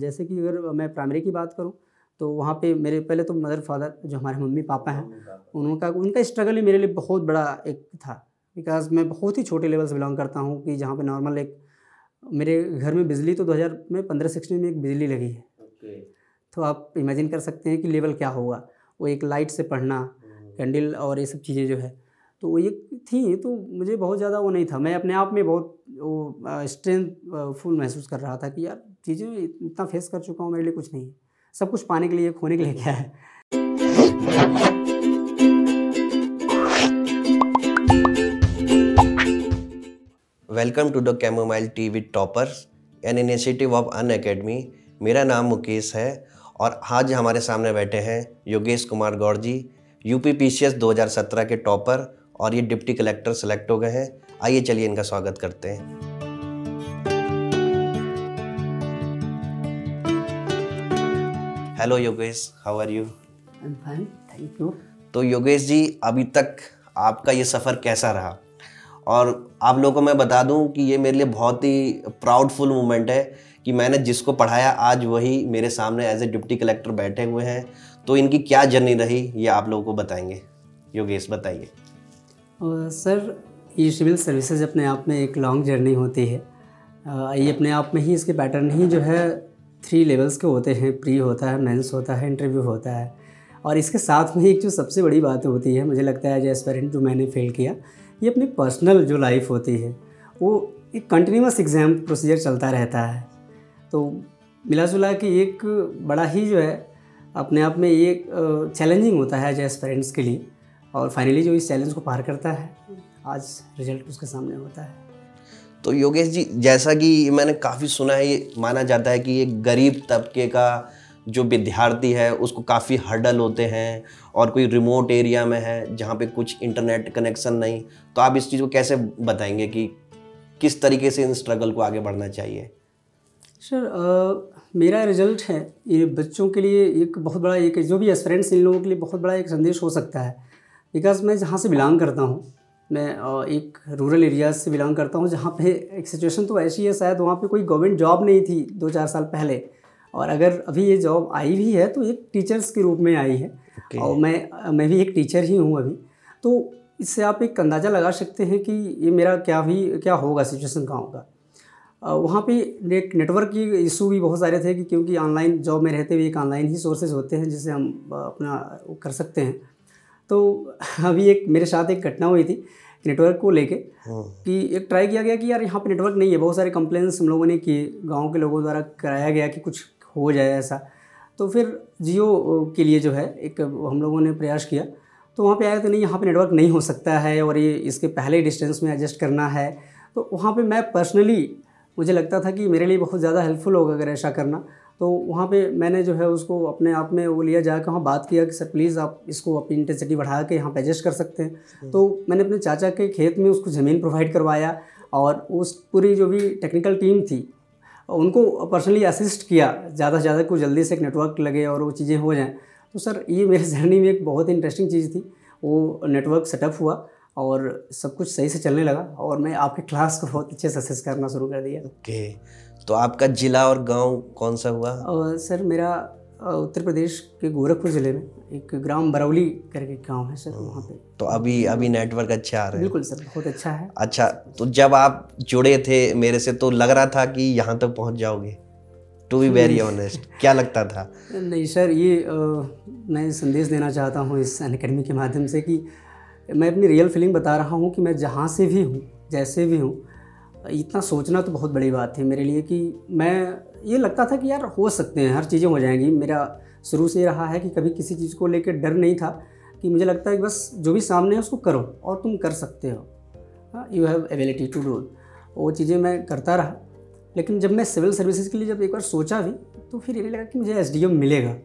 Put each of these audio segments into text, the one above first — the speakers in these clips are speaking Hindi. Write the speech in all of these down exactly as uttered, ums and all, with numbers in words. जैसे कि अगर मैं प्राइमरी की बात करूँ तो वहाँ पे मेरे पहले तो मदर फादर जो हमारे मम्मी पापा हैं उनका उनका स्ट्रगल ही मेरे लिए बहुत बड़ा एक था, बिकॉज मैं बहुत ही छोटे लेवल से बिलोंग करता हूँ कि जहाँ पे नॉर्मल एक मेरे घर में बिजली तो दो हज़ार में पंद्रह सिक्सटीन में एक बिजली लगी है okay. तो आप इमेजिन कर सकते हैं कि लेवल क्या होगा, वो एक लाइट से पढ़ना कैंडल और ये सब चीज़ें जो है तो वो ये थी, तो मुझे बहुत ज़्यादा वो नहीं था, मैं अपने आप में बहुत वो स्ट्रेंथ फुल महसूस कर रहा था कि यार चीज़ें इतना फेस कर चुका हूँ, मेरे लिए कुछ नहीं है, सब कुछ पाने के लिए खोने के लिए क्या है। Welcome to the chamomile tea with toppers, an initiative of Unacademy. मेरा नाम मुकेश है और आज हमारे सामने बैठे हैं योगेश कुमार गौर जी, यूपी पीसीएस दो हज़ार सत्रह के टॉपर और ये डिप्टी कलेक्टर सेलेक्ट हो गए हैं। आइए चलिए इनका स्वागत करते हैं। Hello Yogesh, how are you? I am fine, thank you. तो योगेश जी, अभी तक आपका ये सफ़र कैसा रहा? और आप लोगों को मैं बता दूं कि ये मेरे लिए बहुत ही प्राउडफुल मोमेंट है कि मैंने जिसको पढ़ाया आज वही मेरे सामने एज ए डिप्टी कलेक्टर बैठे हुए हैं। तो इनकी क्या जर्नी रही ये आप लोगों को बताएंगे। योगेश बताइए। सर, ये सिविल सर्विसेज अपने आप में एक लॉन्ग जर्नी होती है। आ, ये अपने आप में ही इसके पैटर्न ही जो है थ्री लेवल्स के होते हैं, प्री होता है, मेंस होता है, इंटरव्यू होता है। और इसके साथ में एक जो सबसे बड़ी बात होती है, मुझे लगता है जो एस्पेरेंट जो मैंने फेल किया, ये अपनी पर्सनल जो लाइफ होती है वो एक कंटिन्यूस एग्ज़ाम प्रोसीजर चलता रहता है। तो मिला जुला के एक बड़ा ही जो है अपने आप में ये चैलेंजिंग होता है जो एस्पेरेंट्स के लिए, और फाइनली जो इस चैलेंज को पार करता है आज रिजल्ट उसके सामने होता है। तो योगेश जी, जैसा कि मैंने काफ़ी सुना है, ये माना जाता है कि ये गरीब तबके का जो विद्यार्थी है उसको काफ़ी हर्डल होते हैं, और कोई रिमोट एरिया में है जहाँ पे कुछ इंटरनेट कनेक्शन नहीं, तो आप इस चीज़ को कैसे बताएंगे कि किस तरीके से इन स्ट्रगल को आगे बढ़ना चाहिए? सर, मेरा रिजल्ट है ये बच्चों के लिए एक बहुत बड़ा, एक जो भी एस्पिरेंट्स इन लोगों के लिए बहुत बड़ा एक संदेश हो सकता है, बिकॉज़ मैं जहाँ से बिलोंग करता हूँ, मैं एक रूरल एरियाज से बिलोंग करता हूँ जहाँ पे एक सिचुएशन तो ऐसी है, शायद वहाँ पे कोई गवर्नमेंट जॉब नहीं थी दो चार साल पहले, और अगर अभी ये जॉब आई भी है तो एक टीचर्स के रूप में आई है okay. और मैं मैं भी एक टीचर ही हूँ अभी, तो इससे आप एक अंदाज़ा लगा सकते हैं कि ये मेरा क्या भी क्या होगा सिचुएशन का होगा। वहाँ पर एक नेटवर्क की इशू भी बहुत सारे थे कि क्योंकि ऑनलाइन जॉब में रहते हुए एक ऑनलाइन ही सोर्सेज होते हैं जिससे हम अपना कर सकते हैं। तो अभी एक मेरे साथ एक घटना हुई थी नेटवर्क को लेके कि एक ट्राई किया गया कि यार यहाँ पे नेटवर्क नहीं है, बहुत सारे कंप्लेंट्स हम लोगों ने किए, गांव के लोगों द्वारा कराया गया कि कुछ हो जाए ऐसा। तो फिर जियो के लिए जो है एक हम लोगों ने प्रयास किया, तो वहाँ पे आया तो नहीं, यहाँ पे नेटवर्क नहीं हो सकता है और ये इसके पहले डिस्टेंस में एडजस्ट करना है। तो वहाँ पर मैं पर्सनली मुझे लगता था कि मेरे लिए बहुत ज़्यादा हेल्पफुल होगा अगर ऐसा करना, तो वहाँ पे मैंने जो है उसको अपने आप में वो लिया, जाकर वहाँ बात किया कि सर प्लीज़ आप इसको अपनी इंटेंसिटी बढ़ा के यहाँ पे एडजस्ट कर सकते हैं। तो मैंने अपने चाचा के खेत में उसको ज़मीन प्रोवाइड करवाया और उस पूरी जो भी टेक्निकल टीम थी उनको पर्सनली असिस्ट किया ज़्यादा से ज़्यादा, कुछ जल्दी से एक नेटवर्क लगे और वो चीज़ें हो जाएँ। तो सर, ये मेरे जर्नी में एक बहुत इंटरेस्टिंग चीज़ थी, वो नेटवर्क सेटअप हुआ और सब कुछ सही से चलने लगा और मैं आपके क्लास को बहुत अच्छे से सक्सेस करना शुरू कर दिया। Okay okay. तो आपका ज़िला और गांव कौन सा हुआ? और सर, मेरा उत्तर प्रदेश के गोरखपुर ज़िले में एक ग्राम बरौली करके गांव है सर, वहाँ पे। तो अभी अभी नेटवर्क अच्छा आ रहा है? बिल्कुल सर, बहुत अच्छा है। अच्छा, तो जब आप जुड़े थे मेरे से तो लग रहा था कि यहाँ तक पहुँच जाओगे? टू बी वेरी ऑनेस्ट, क्या लगता था? नहीं सर, ये आ, मैं संदेश देना चाहता हूँ इस अनअकैडमी के माध्यम से कि मैं अपनी रियल फीलिंग बता रहा हूँ कि मैं जहाँ से भी हूँ जैसे भी हूँ, इतना सोचना तो बहुत बड़ी बात है मेरे लिए कि मैं, ये लगता था कि यार हो सकते हैं, हर चीज़ें हो जाएंगी। मेरा शुरू से रहा है कि कभी किसी चीज़ को लेकर डर नहीं था, कि मुझे लगता है कि बस जो भी सामने है उसको करो और तुम कर सकते हो, you have ability to do. वो चीज़ें मैं करता रहा, लेकिन जब मैं सिविल सर्विसेज के लिए जब एक बार सोचा भी तो फिर ये लगा कि मुझे एस डी एम मिलेगा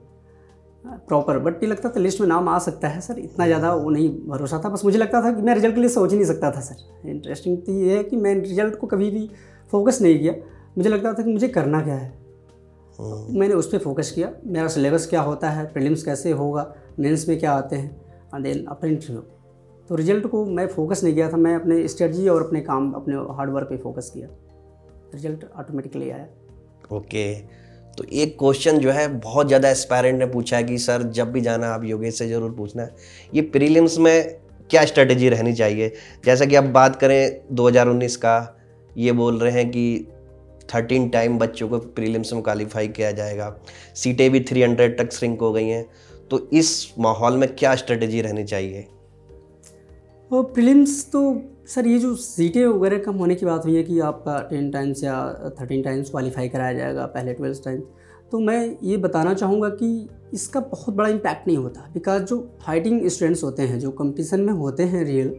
प्रॉपर, बट ये लगता था लिस्ट में नाम आ सकता है सर, इतना ज़्यादा वो नहीं भरोसा था। बस मुझे लगता था कि मैं रिजल्ट के लिए सोच ही नहीं सकता था सर। इंटरेस्टिंग तो ये है कि मैं रिजल्ट को कभी भी फोकस नहीं किया, मुझे लगता था कि मुझे करना क्या है, मैंने उस पर फोकस किया, मेरा सिलेबस क्या होता है, प्रीलिम्स कैसे होगा, मेंस में क्या आते हैं एंड देन अपर इंटरव्यू। तो रिजल्ट को मैं फोकस नहीं किया था, मैं अपने स्ट्रेटजी और अपने काम, अपने हार्डवर्क पर फोकस किया, रिजल्ट ऑटोमेटिकली आया। Okay okay. तो एक क्वेश्चन जो है बहुत ज़्यादा एस्पायरेंट ने पूछा है कि सर जब भी जाना आप योगेश से ज़रूर पूछना है, ये प्रीलिम्स में क्या स्ट्रेटेजी रहनी चाहिए। जैसा कि आप बात करें दो हज़ार उन्नीस का, ये बोल रहे हैं कि थर्टीन टाइम बच्चों को प्रीलिम्स में क्वालिफाई किया जाएगा, सीटें भी तीन सौ तक श्रिंक हो गई हैं, तो इस माहौल में क्या स्ट्रेटेजी रहनी चाहिए। और प्रीलिम्स तो सर ये जो सीटें वगैरह कम होने की बात हुई है कि आपका टेन टाइम्स या थर्टीन टाइम्स क्वालिफाई कराया जाएगा पहले ट्वेल्व टाइम्स, तो मैं ये बताना चाहूँगा कि इसका बहुत बड़ा इम्पैक्ट नहीं होता, बिकॉज जो फाइटिंग स्टूडेंट्स होते हैं, जो कंपटीशन में होते हैं रियल,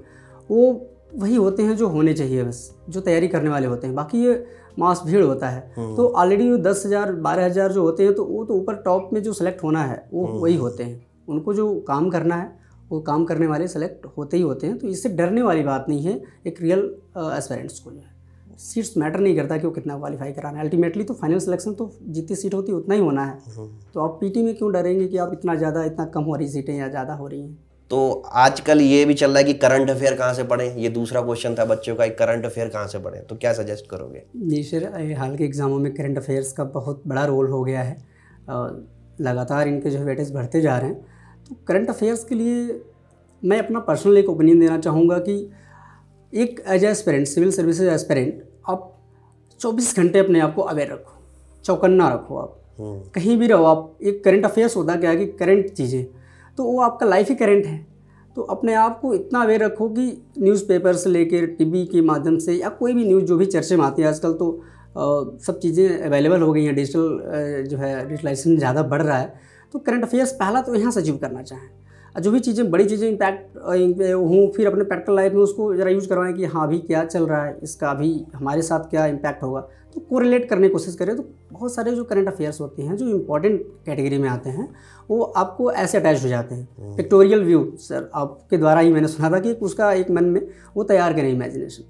वो वही होते हैं जो होने चाहिए, बस जो तैयारी करने वाले होते हैं, बाकी ये मास भीड़ होता है। तो ऑलरेडी दस हज़ार बारह हज़ार जो होते हैं तो वो तो ऊपर टॉप में जो सेलेक्ट होना है वो वही होते हैं, उनको जो काम करना है वो काम करने वाले सेलेक्ट होते ही होते हैं। तो इससे डरने वाली बात नहीं है एक रियल एस्पिरेंट्स को, जो है सीट्स मैटर नहीं करता कि वो कितना क्वालिफाई कराना है, अल्टीमेटली तो फाइनल सिलेक्शन तो जितनी सीट होती है उतना ही होना है। तो आप पीटी में क्यों डरेंगे कि आप इतना ज़्यादा इतना कम हो रही सीटें या ज़्यादा हो रही हैं। तो आजकल ये भी चल रहा है कि करंट अफेयर कहाँ से पढ़ें, ये दूसरा क्वेश्चन था बच्चों का, करंट अफेयर कहाँ से पढ़ें, तो क्या सजेस्ट करोगे। जी सर, हाल के एग्ज़ामों में करंट अफेयर्स का बहुत बड़ा रोल हो गया है, लगातार इनके जो है वेटेज बढ़ते जा रहे हैं। तो करंट अफेयर्स के लिए मैं अपना पर्सनल एक ओपिनियन देना चाहूँगा कि एक as aspirant, civil services aspirant, आप चौबीस घंटे अपने आप को अवेयर रखो, चौकन्ना रखो, आप कहीं भी रहो। आप एक करंट अफेयर्स होता क्या है कि करंट चीज़ें, तो वो आपका लाइफ ही करंट है, तो अपने आप को इतना अवेयर रखो कि न्यूज़पेपर से लेकर टीवी के माध्यम से या कोई भी न्यूज़ जो भी चर्चे में आती है। आजकल तो आ, सब चीज़ें अवेलेबल हो गई हैं, डिजिटल जो है डिजिटलाइजेशन ज़्यादा बढ़ रहा है। तो करंट अफेयर्स पहला तो यहाँ से अचीव करना चाहें, और जो भी चीज़ें बड़ी चीज़ें इम्पैक्ट हों फिर अपने प्रैक्टिकल लाइफ में उसको ज़रा यूज़ करवाएं कि हाँ अभी क्या चल रहा है, इसका अभी हमारे साथ क्या इम्पैक्ट होगा, तो कोरिलेट करने की कोशिश करें। तो बहुत सारे जो करंट अफेयर्स होते हैं जो इम्पॉर्टेंट कैटेगरी में आते हैं वो आपको ऐसे अटैच हो जाते हैं। पिक्टोरियल व्यू सर आपके द्वारा ही मैंने सुना था कि उसका एक मन में वो तैयार करें इमेजिनेशन,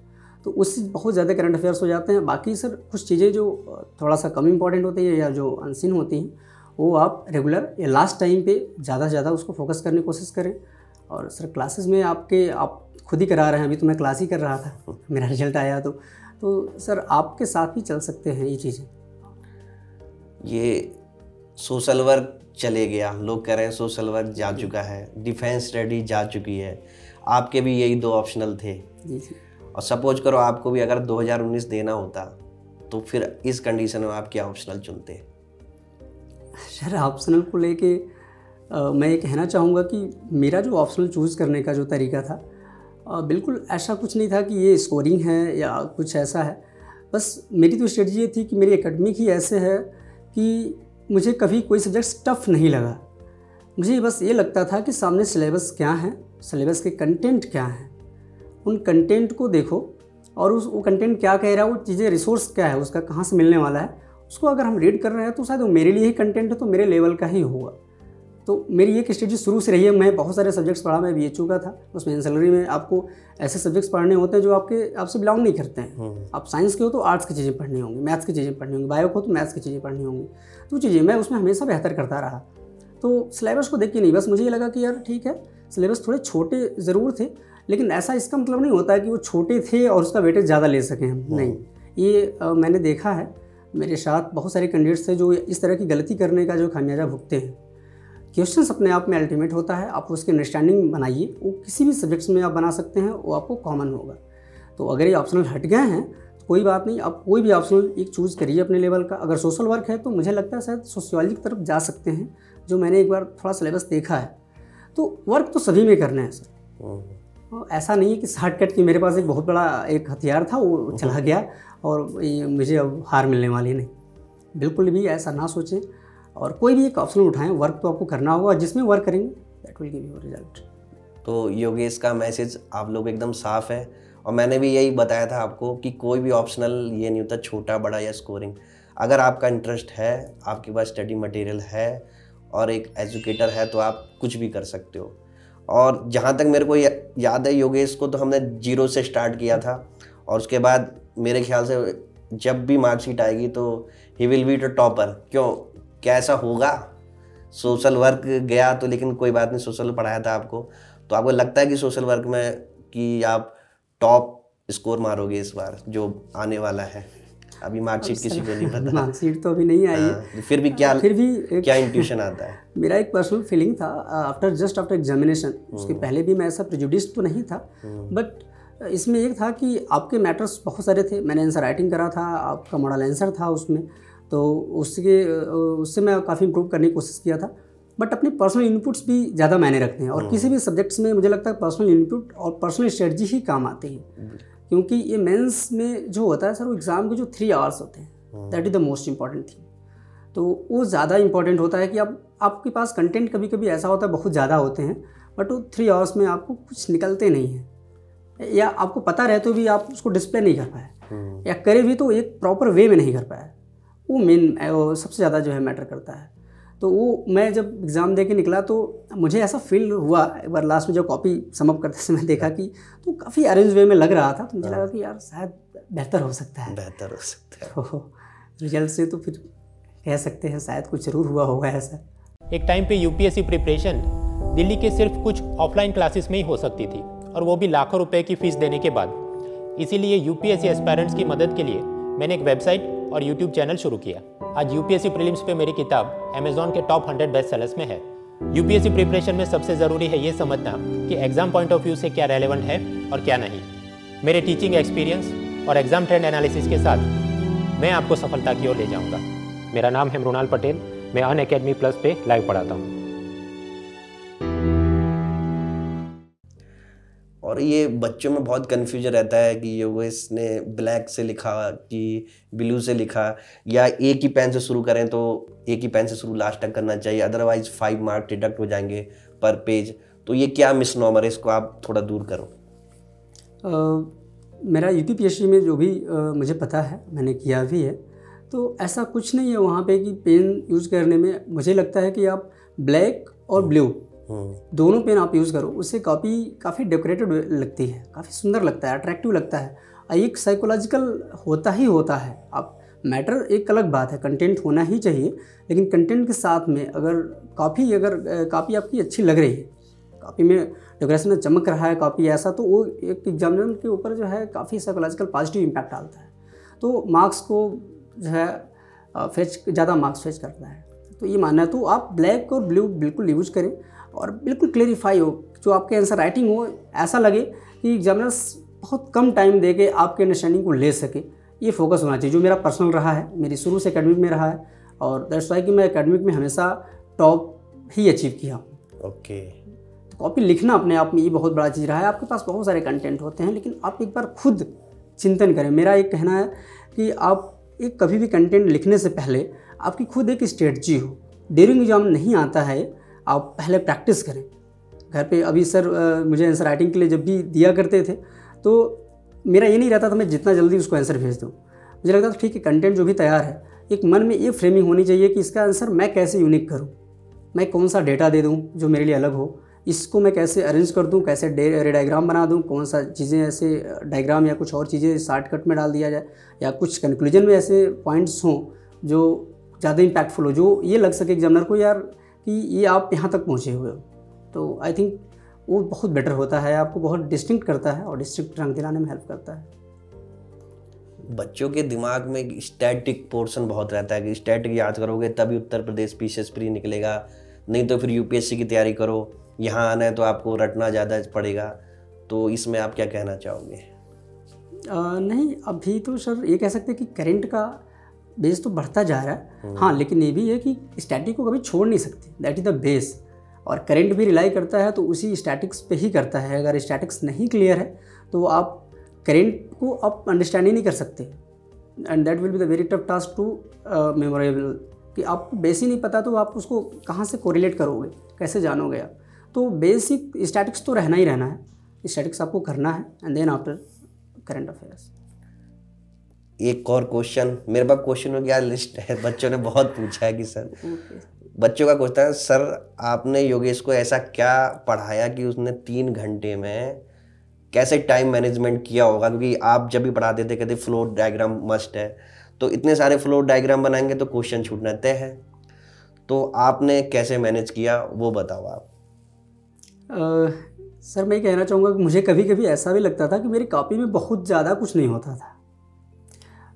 तो उससे बहुत ज़्यादा करंट अफेयर्स हो जाते हैं। बाकी सर कुछ चीज़ें जो थोड़ा सा कम इम्पॉर्टेंट होती हैं या जो अनसीन होती हैं वो आप रेगुलर या लास्ट टाइम पे ज़्यादा से ज़्यादा उसको फोकस करने की कोशिश करें। और सर क्लासेस में आपके आप खुद ही करा रहे हैं, अभी तो मैं क्लास ही कर रहा था, मेरा रिजल्ट आया तो तो सर आपके साथ ही चल सकते हैं ये चीज़ें। ये सोशल वर्क चले गया, लोग कह रहे हैं सोशल वर्क जा चुका है, डिफेंस स्टडी जा चुकी है, आपके भी यही दो ऑप्शनल थे। जी जी। और सपोज करो आपको भी अगर दो हज़ार उन्नीस देना होता तो फिर इस कंडीशन में आप क्या ऑप्शनल चुनते। सर ऑप्शनल को लेके मैं ये कहना चाहूँगा कि मेरा जो ऑप्शनल चूज़ करने का जो तरीका था आ, बिल्कुल ऐसा कुछ नहीं था कि ये स्कोरिंग है या कुछ ऐसा है। बस मेरी तो स्ट्रेटजी ये थी कि मेरी एकेडमिक ही ऐसे है कि मुझे कभी कोई सब्जेक्ट टफ नहीं लगा। मुझे बस ये लगता था कि सामने सिलेबस क्या है, सिलेबस के कंटेंट क्या हैं, उन कंटेंट को देखो और उस वो कंटेंट क्या कह रहा है, वो चीज़ें रिसोर्स क्या है, उसका कहाँ से मिलने वाला है, उसको अगर हम रीड कर रहे हैं तो शायद वो मेरे लिए ही कंटेंट है तो मेरे लेवल का ही होगा। तो मेरी ये स्ट्रेटजी शुरू से रही है। मैं बहुत सारे सब्जेक्ट्स पढ़ा, मैं बीएचयू का था, उसमें एंसिलरी में आपको ऐसे सब्जेक्ट्स पढ़ने होते हैं जो आपके आपसे बिलोंग नहीं करते हैं। आप साइंस के हो तो आर्ट्स की चीज़ें पढ़नी होंगी, मैथ्स की चीज़ें पढ़नी होंगी, बायो को तो मैथ्स की चीज़ें पढ़नी होंगी। तो चीज़ें मैं उसमें हमेशा बेहतर करता रहा, तो सिलेबस को देख के नहीं, बस मुझे ये लगा कि यार ठीक है सिलेबस थोड़े छोटे ज़रूर थे, लेकिन ऐसा इसका मतलब नहीं होता कि वो छोटे थे और उसका वेटेज ज़्यादा ले सकें हम, नहीं। ये मैंने देखा है, मेरे साथ बहुत सारे कैंडिडेट्स हैं जो इस तरह की गलती करने का जो खामियाजा भुगते हैं। क्वेश्चंस अपने आप में अल्टीमेट होता है, आप उसकी अंडरस्टैंडिंग बनाइए, वो किसी भी सब्जेक्ट्स में आप बना सकते हैं, वो आपको कॉमन होगा। तो अगर ये ऑप्शनल हट गए हैं तो कोई बात नहीं, आप कोई भी ऑप्शनल एक चूज़ करिए अपने लेवल का। अगर सोशल वर्क है तो मुझे लगता है शायद सोशियोलॉजी की तरफ जा सकते हैं, जो मैंने एक बार थोड़ा सिलेबस देखा है। तो वर्क तो सभी में करना है सर, ऐसा नहीं है कि शॉर्टकट की मेरे पास एक बहुत बड़ा एक हथियार था वो चला गया और ये मुझे अब हार मिलने वाली नहीं, बिल्कुल भी ऐसा ना सोचें। और कोई भी एक ऑप्शन उठाएं, वर्क तो आपको करना होगा, जिसमें वर्क करेंगे that will give you result. तो योगेश का मैसेज आप लोग एकदम साफ है, और मैंने भी यही बताया था आपको कि कोई भी ऑप्शनल ये नहीं होता छोटा बड़ा या स्कोरिंग। अगर आपका इंटरेस्ट है, आपके पास स्टडी मटेरियल है और एक एजुकेटर है तो आप कुछ भी कर सकते हो। और जहाँ तक मेरे को या, याद है योगेश को तो हमने जीरो से स्टार्ट किया था, और उसके बाद मेरे ख्याल से जब भी मार्कशीट आएगी तो he will be the topper. क्यों क्या ऐसा होगा, सोशल वर्क गया तो, लेकिन कोई बात नहीं, सोशल पढ़ाया था आपको, तो आपको लगता है कि सोशल वर्क में कि आप टॉप स्कोर मारोगे इस बार जो आने वाला है। अभी मार्कशीट किसी को नहीं पता, मार्कशीट तो अभी नहीं आई है, फिर भी क्या फिर भी क्या इंट्यूशन आता है? मेरा एक पर्सनल फीलिंग था आफ्टर जस्ट आफ्टर एग्जामिनेशन, उसके पहले भी मैं ऐसा प्रिजुडिस तो नहीं था, बट इसमें एक था कि आपके मैटर्स बहुत सारे थे, मैंने आंसर राइटिंग करा था, आपका मॉडल आंसर था उसमें, तो उसके उससे मैं काफ़ी इम्प्रूव करने की कोशिश किया था, बट अपने पर्सनल इनपुट्स भी ज़्यादा मायने रखते हैं और किसी भी सब्जेक्ट्स में मुझे लगता है पर्सनल इनपुट और पर्सनल स्ट्रेटजी ही काम आती है, क्योंकि ये मेंस में जो होता है सर वो एग्ज़ाम के जो थ्री आवर्स होते हैं that is the most important thing, तो वो ज़्यादा इंपॉर्टेंट होता है कि आप आपके पास कंटेंट कभी कभी ऐसा होता है बहुत ज़्यादा होते हैं बट वो थ्री आवर्स में आपको कुछ निकलते नहीं हैं, या आपको पता रहे तो भी आप उसको डिस्प्ले नहीं कर पाए, या करे भी तो एक प्रॉपर वे में नहीं कर पाए, वो मेन सबसे ज़्यादा जो है मैटर करता है। तो वो मैं जब एग्ज़ाम दे के निकला तो मुझे ऐसा फील हुआ, एक बार लास्ट में जब कॉपी समअप करते समय देखा कि तो काफ़ी अरेंज वे में लग रहा था, तो मुझे लगा कि यार शायद बेहतर हो सकता है, बेहतर हो सकता है, तो रिजल्ट से तो फिर कह सकते हैं शायद कुछ ज़रूर हुआ होगा ऐसा। एक टाइम पे यूपीएससी प्रिपरेशन दिल्ली के सिर्फ कुछ ऑफलाइन क्लासेस में ही हो सकती थी, और वो भी लाखों रुपए की फ़ीस देने के बाद। इसीलिए यूपीएससी एस्पायरेंट्स की मदद के लिए मैंने एक वेबसाइट और यूट्यूब चैनल शुरू किया। आज यूपीएससी प्रीलिम्स पे मेरी किताब अमेज़ॉन के टॉप हंड्रेड बेस्ट सेलर्स में है। यूपीएससी प्रिपरेशन में सबसे ज़रूरी है ये समझना कि एग्ज़ाम पॉइंट ऑफ व्यू से क्या रेलेवेंट है और क्या नहीं। मेरे टीचिंग एक्सपीरियंस और एग्ज़ाम ट्रेंड एनालिसिस के साथ मैं आपको सफलता की ओर ले जाऊँगा। मेरा नाम है मृणाल पटेल, मैं अनअकैडमी प्लस पे लाइव पढ़ाता हूँ। और ये बच्चों में बहुत कन्फ्यूजन रहता है कि योगेश ने ब्लैक से लिखा कि ब्लू से लिखा, या एक ही पेन से शुरू करें तो एक ही पेन से शुरू लास्ट तक करना चाहिए, अदरवाइज फाइव मार्क डिडक्ट हो जाएंगे पर पेज। तो ये क्या मिसनोमर है, इसको आप थोड़ा दूर करो। आ, मेरा यूपीपीएससी में जो भी आ, मुझे पता है, मैंने किया भी है, तो ऐसा कुछ नहीं है वहाँ पर पे कि पेन यूज़ करने में। मुझे लगता है कि आप ब्लैक और ब्लू दोनों पेन आप यूज़ करो, उससे कॉपी काफ़ी डेकोरेटेड लगती है, काफ़ी सुंदर लगता है, अट्रैक्टिव लगता है, एक साइकोलॉजिकल होता ही होता है। आप मैटर एक अलग बात है, कंटेंट होना ही चाहिए, लेकिन कंटेंट के साथ में अगर काफ़ी अगर काफ़ी आपकी अच्छी लग रही है, काफ़ी में डेकोरेशन में चमक रहा है काफ़ी ऐसा, तो वो एक एग्जामिनर के ऊपर जो है काफ़ी साइकोलॉजिकल पॉजिटिव इम्पैक्ट डालता है, तो मार्क्स को जो है फेच ज़्यादा मार्क्स फेच करता है। तो ये मानना है, तो आप ब्लैक और ब्लू बिल्कुल यूज करें और बिल्कुल क्लेरिफाई हो, जो आपके आंसर राइटिंग हो ऐसा लगे कि एग्जामिनर्स बहुत कम टाइम दे के आपके अंडरस्टैंडिंग को ले सके, ये फोकस होना चाहिए। जो मेरा पर्सनल रहा है, मेरी शुरू से एकेडमिक में रहा है, और दैट्स वाई कि मैं एकेडमिक में हमेशा टॉप ही अचीव किया। ओके, तो कॉपी लिखना अपने आप में ये बहुत बड़ा चीज़ रहा है। आपके पास बहुत सारे कंटेंट होते हैं, लेकिन आप एक बार खुद चिंतन करें। मेरा एक कहना है कि आप एक कभी भी कंटेंट लिखने से पहले आपकी खुद एक स्ट्रेटजी हो। ड्यूरिंग एग्जाम नहीं आता है, आप पहले प्रैक्टिस करें घर पे। अभी सर आ, मुझे आंसर राइटिंग के लिए जब भी दिया करते थे तो मेरा ये नहीं रहता था मैं जितना जल्दी उसको आंसर भेज दूँ। मुझे लगता था ठीक है, कंटेंट जो भी तैयार है, एक मन में ये फ्रेमिंग होनी चाहिए कि इसका आंसर मैं कैसे यूनिक करूँ, मैं कौन सा डेटा दे दूँ जो मेरे लिए अलग हो, इसको मैं कैसे अरेंज कर दूँ, कैसे डायग्राम बना दूँ, कौन सा चीज़ें ऐसे डायग्राम या कुछ और चीज़ें शॉर्टकट में डाल दिया जाए, या कुछ कंक्लूजन में ऐसे पॉइंट्स हों जो ज़्यादा इम्पैक्टफुल हो, जो ये लग सके एग्जामिनर को यार कि ये आप यहाँ तक पहुँचे हुए हो। तो आई थिंक वो बहुत बेटर होता है, आपको बहुत डिस्टिंक्ट करता है और डिस्टिंक्ट रंग दिलाने में हेल्प करता है। बच्चों के दिमाग में एक स्टैटिक पोर्शन बहुत रहता है कि स्टैटिक याद करोगे तभी उत्तर प्रदेश पीसीएस प्री निकलेगा, नहीं तो फिर यूपीएससी की तैयारी करो, यहाँ आना है तो आपको रटना ज़्यादा पड़ेगा। तो इसमें आप क्या कहना चाहोगे? आ, नहीं, अभी तो सर ये कह सकते हैं कि करेंट का बेस तो बढ़ता जा रहा है, हाँ, लेकिन ये भी है कि स्टैटिक को कभी छोड़ नहीं सकते, दैट इज़ द बेस। और करंट भी रिलाई करता है तो उसी स्टैटिक्स पे ही करता है। अगर स्टैटिक्स नहीं क्लियर है तो आप करंट को आप अंडरस्टैंड ही नहीं कर सकते, and that will be the very tough task to memorable, कि आपको बेस ही नहीं पता तो आप उसको कहाँ से कोरिलेट करोगे, कैसे जानोगे आप। तो बेसिक स्टैटिक्स तो रहना ही रहना है, स्टैटिक्स आपको करना है, and then after current affairs. एक और क्वेश्चन, मेरे पास क्वेश्चनों की लिस्ट है, बच्चों ने बहुत पूछा है कि सर okay. बच्चों का क्वेश्चन है, सर आपने योगेश को ऐसा क्या पढ़ाया कि उसने तीन घंटे में कैसे टाइम मैनेजमेंट किया होगा, क्योंकि आप जब भी पढ़ाते थे कहते फ्लो डायग्राम मस्ट है, तो इतने सारे फ्लो डायग्राम बनाएंगे तो क्वेश्चन छूटना तय है, तो आपने कैसे मैनेज किया वो बताओ आप। uh, सर मैं कहना चाहूँगा कि मुझे कभी कभी ऐसा भी लगता था कि मेरी कॉपी में बहुत ज़्यादा कुछ नहीं होता था,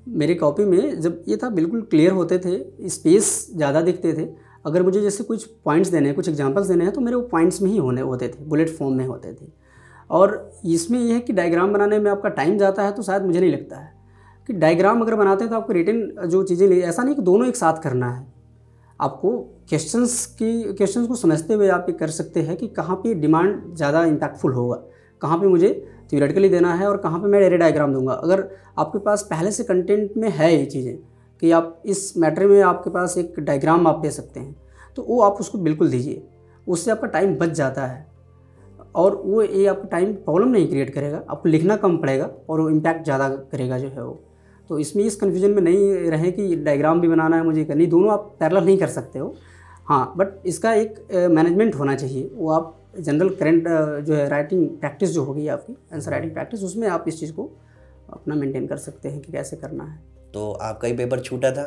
मेरे कॉपी में जब ये था बिल्कुल क्लियर होते थे, स्पेस ज़्यादा दिखते थे। अगर मुझे जैसे कुछ पॉइंट्स देने हैं, कुछ एग्जांपल्स देने हैं, तो मेरे वो पॉइंट्स में ही होने होते थे, बुलेट फॉर्म में होते थे। और इसमें यह है कि डायग्राम बनाने में आपका टाइम जाता है, तो शायद मुझे नहीं लगता है कि डायग्राम अगर बनाते हैं तो आपको रिटर्न जो चीज़ें, ऐसा नहीं कि दोनों एक साथ करना है, आपको क्वेश्चंस की क्वेश्चंस को समझते हुए आप ये कर सकते हैं कि कहाँ पे डिमांड ज़्यादा इम्पैक्टफुल होगा, कहाँ पे मुझे थियोरेटिकली देना है और कहाँ पे मैं डायरेक्ट डायग्राम दूंगा। अगर आपके पास पहले से कंटेंट में है ये चीज़ें कि आप इस मैटर में आपके पास एक डायग्राम आप दे सकते हैं, तो वो आप उसको बिल्कुल दीजिए, उससे आपका टाइम बच जाता है और वो ये आपका टाइम प्रॉब्लम नहीं क्रिएट करेगा, आपको लिखना कम पड़ेगा और वो इम्पैक्ट ज़्यादा करेगा जो है वो। तो इसमें इस कन्फ्यूजन में नहीं रहे कि डायग्राम भी बनाना है मुझे करनी, दोनों आप पैरेलल नहीं कर सकते हो। हाँ, बट इसका एक मैनेजमेंट होना चाहिए, वो आप जनरल करंट जो है राइटिंग प्रैक्टिस जो होगी आपकी आंसर राइटिंग प्रैक्टिस, उसमें आप इस चीज़ को अपना मेंटेन कर सकते हैं कि कैसे करना है। तो आपका ही पेपर छूटा था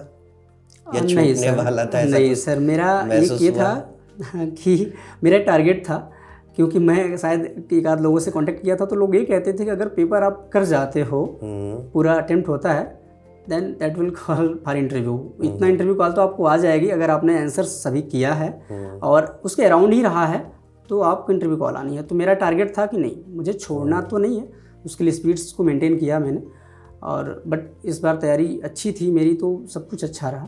या छूटने सर, वाला था? नहीं सर, मेरा एक ये था कि मेरा टारगेट था, क्योंकि मैं शायद एक आध लोगों से कांटेक्ट किया था, तो लोग ये कहते थे कि अगर पेपर आप कर जाते हो, पूरा अटेम्प्ट होता है, then that will call for interview. इतना इंटरव्यू कॉल तो आपको आ जाएगी अगर आपने आंसर सभी किया है और उसके अराउंड ही रहा है, तो आपको इंटरव्यू कॉल आनी है। तो मेरा टारगेट था कि नहीं, मुझे छोड़ना तो नहीं है, उसके लिए स्पीड्स को मेंटेन किया मैंने। और बट इस बार तैयारी अच्छी थी मेरी, तो सब कुछ अच्छा रहा।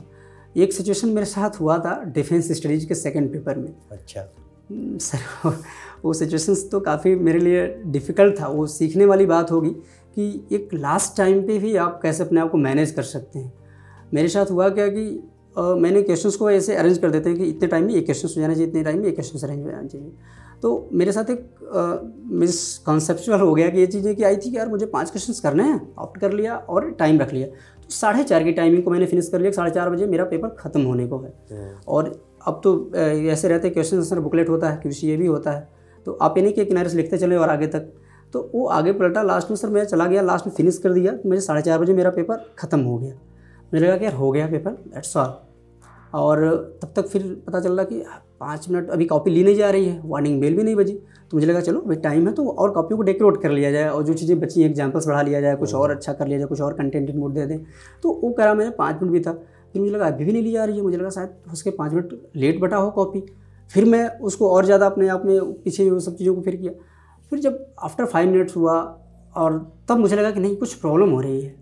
एक सिचुएशन मेरे साथ हुआ था डिफेंस स्टडीज़ के सेकेंड पेपर में। अच्छा सर, वो सिचुएशंस तो काफ़ी मेरे लिए डिफ़िकल्ट था। वो सीखने वाली बात होगी कि एक लास्ट टाइम पे भी आप कैसे अपने आप को मैनेज कर सकते हैं। मेरे साथ हुआ क्या कि आ, मैंने क्वेश्चंस को ऐसे अरेंज कर देते हैं कि इतने टाइम में ये क्वेश्चन हो जाना चाहिए, इतने टाइम में ये क्वेश्चन अरेंज हो जाना चाहिए। तो मेरे साथ एक मिसकॉन्सेप्चुअल हो गया कि ये चीज़ें कि आई थी कि यार मुझे पाँच क्वेश्चन करने हैं, ऑप्ट कर लिया और टाइम रख लिया। तो साढ़े चार की टाइमिंग को मैंने फिनिश कर लिया, साढ़े चार बजे मेरा पेपर ख़त्म होने को है। और अब तो ऐसे रहते क्वेश्चन आंसर बुकलेट होता है, क्यूसी भी होता है, तो आप यानी कि किनारे से लिखते चले और आगे तक, तो वो आगे पलटा। लास्ट में सर मैं चला गया, लास्ट में फिनिश कर दिया, तो मुझे साढ़े चार बजे मेरा पेपर ख़त्म हो गया। मुझे लगा कि यार हो गया पेपर, दैट्स ऑल। और तब तक फिर पता चल रहा कि पाँच मिनट अभी कॉपी ली नहीं जा रही है, वार्निंग बेल भी नहीं बजी। तो मुझे लगा चलो अभी टाइम है, तो और कॉपियों को डेकोरेट कर लिया जाए और जो चीज़ें बची हैं एग्जाम्पल्स बढ़ा लिया जाए, कुछ और अच्छा कर लिया जाए, कुछ और कंटेंट इनपुट दे दें। तो वो करा मैंने, पाँच मिनट भी था, फिर मुझे लगा अभी भी नहीं ली जा रही है। मुझे लगा शायद उसके पाँच मिनट लेट बटा हो कॉपी। फिर मैं उसको और ज़्यादा अपने आप में पीछे वो सब चीज़ों को फिर किया। फिर जब आफ्टर फाइव मिनट्स हुआ और तब मुझे लगा कि नहीं, कुछ प्रॉब्लम हो रही है,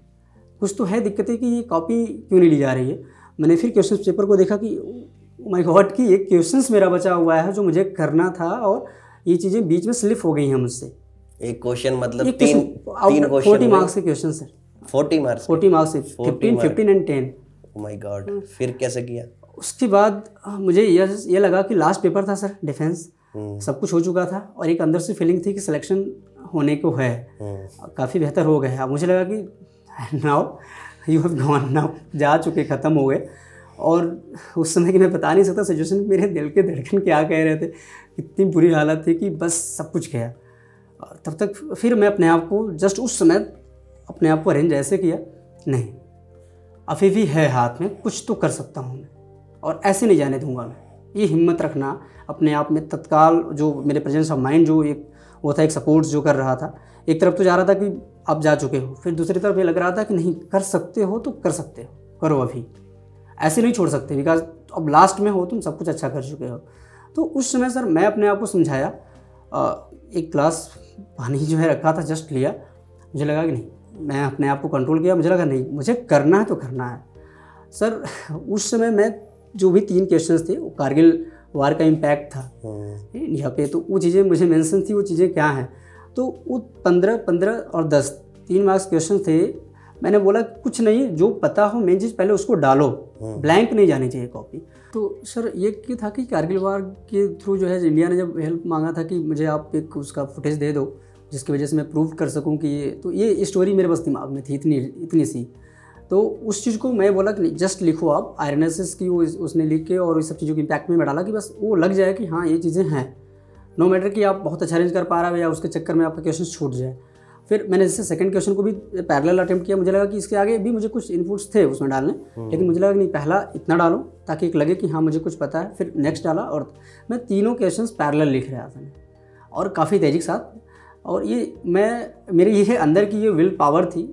कुछ तो है दिक्कतें कि ये कॉपी क्यों नहीं ली जा रही है। मैंने फिर क्वेश्चन पेपर को देखा कि माय गॉड कि एक क्वेश्चंस मेरा बचा हुआ है जो मुझे करना था और ये चीज़ें बीच में स्लिप हो गई हैं मुझसे। एक क्वेश्चन मतलब तीन तीन क्वेश्चन, फोर्टी मार्क्स के question sir, forty marks forty marks fifteen fifteen and ten. Oh my god, फिर कैसे किया? उसके बाद मुझे यह ये लगा कि लास्ट पेपर था सर डिफेंस, सब कुछ हो चुका था और एक अंदर से फीलिंग थी कि सिलेक्शन होने को है, काफ़ी बेहतर हो गया है। अब मुझे लगा कि now you have gone, now जा चुके, ख़त्म हो गए। और उस समय की मैं बता नहीं सकता सिचुएशन, मेरे दिल के धड़कन क्या कह रहे थे, इतनी बुरी हालत थी कि बस सब कुछ गया। और तब तक फिर मैं अपने आप को जस्ट उस समय अपने आप को अरेंज ऐसे किया, नहीं अभी भी है हाथ में, कुछ तो कर सकता हूँ मैं और ऐसे नहीं जाने दूंगा मैं। ये हिम्मत रखना अपने आप में तत्काल जो मेरे प्रेजेंस ऑफ माइंड जो एक वो था, एक सपोर्ट जो कर रहा था। एक तरफ तो जा रहा था कि आप जा चुके हो, फिर दूसरी तरफ ये लग रहा था कि नहीं, कर सकते हो तो कर सकते हो, करो, अभी ऐसे नहीं छोड़ सकते बिकॉज अब लास्ट में हो तुम, सब कुछ अच्छा कर चुके हो। तो उस समय सर मैं अपने आप को समझाया, एक ग्लास पानी जो है रखा था जस्ट लिया। मुझे लगा कि नहीं, मैं अपने आप को कंट्रोल किया, मुझे लगा नहीं, मुझे करना है तो करना है सर। उस समय मैं जो भी तीन क्वेश्चंस थे वो कारगिल वार का इम्पैक्ट था यहाँ पे, तो वो चीज़ें मुझे मेंशन थी, वो चीज़ें क्या हैं। तो वो पंद्रह पंद्रह और दस तीन मार्क्स क्वेश्चन थे। मैंने बोला कुछ नहीं, जो पता हो मेन चीज़ पहले उसको डालो, ब्लैंक नहीं जानी चाहिए कॉपी। तो सर ये क्या था कि कारगिल वार के थ्रू जो है इंडिया ने जब हेल्प मांगा था कि मुझे आप एक उसका फुटेज दे दो जिसकी वजह से मैं प्रूव कर सकूँ कि ये, तो ये स्टोरी मेरे बस दिमाग में थी, इतनी इतनी सी। तो उस चीज़ को मैं बोला कि नहीं, जस्ट लिखो आप आयरनेसेस की, वो उसने लिख के और इस सब चीज़ों के इम्पैक्ट में डाला कि बस वो लग जाए कि हाँ ये चीज़ें हैं, नो मैटर कि आप बहुत अच्छा अरेंज कर पा रहे हो या उसके चक्कर में आपका क्वेश्चन छूट जाए। फिर मैंने जैसे सेकंड क्वेश्चन को भी पैरेलल अटेम्प्ट किया। मुझे लगा कि इसके आगे भी मुझे कुछ इनपुट्स थे उसमें डालने, लेकिन मुझे लगा कि नहीं, पहला इतना डालो ताकि एक लगे कि हाँ मुझे कुछ पता है। फिर नेक्स्ट डाला और मैं तीनों क्वेश्चंस पैरेलल लिख रहा था और काफ़ी तेज़ी के साथ। और ये मैं मेरे ये अंदर की ये विल पावर थी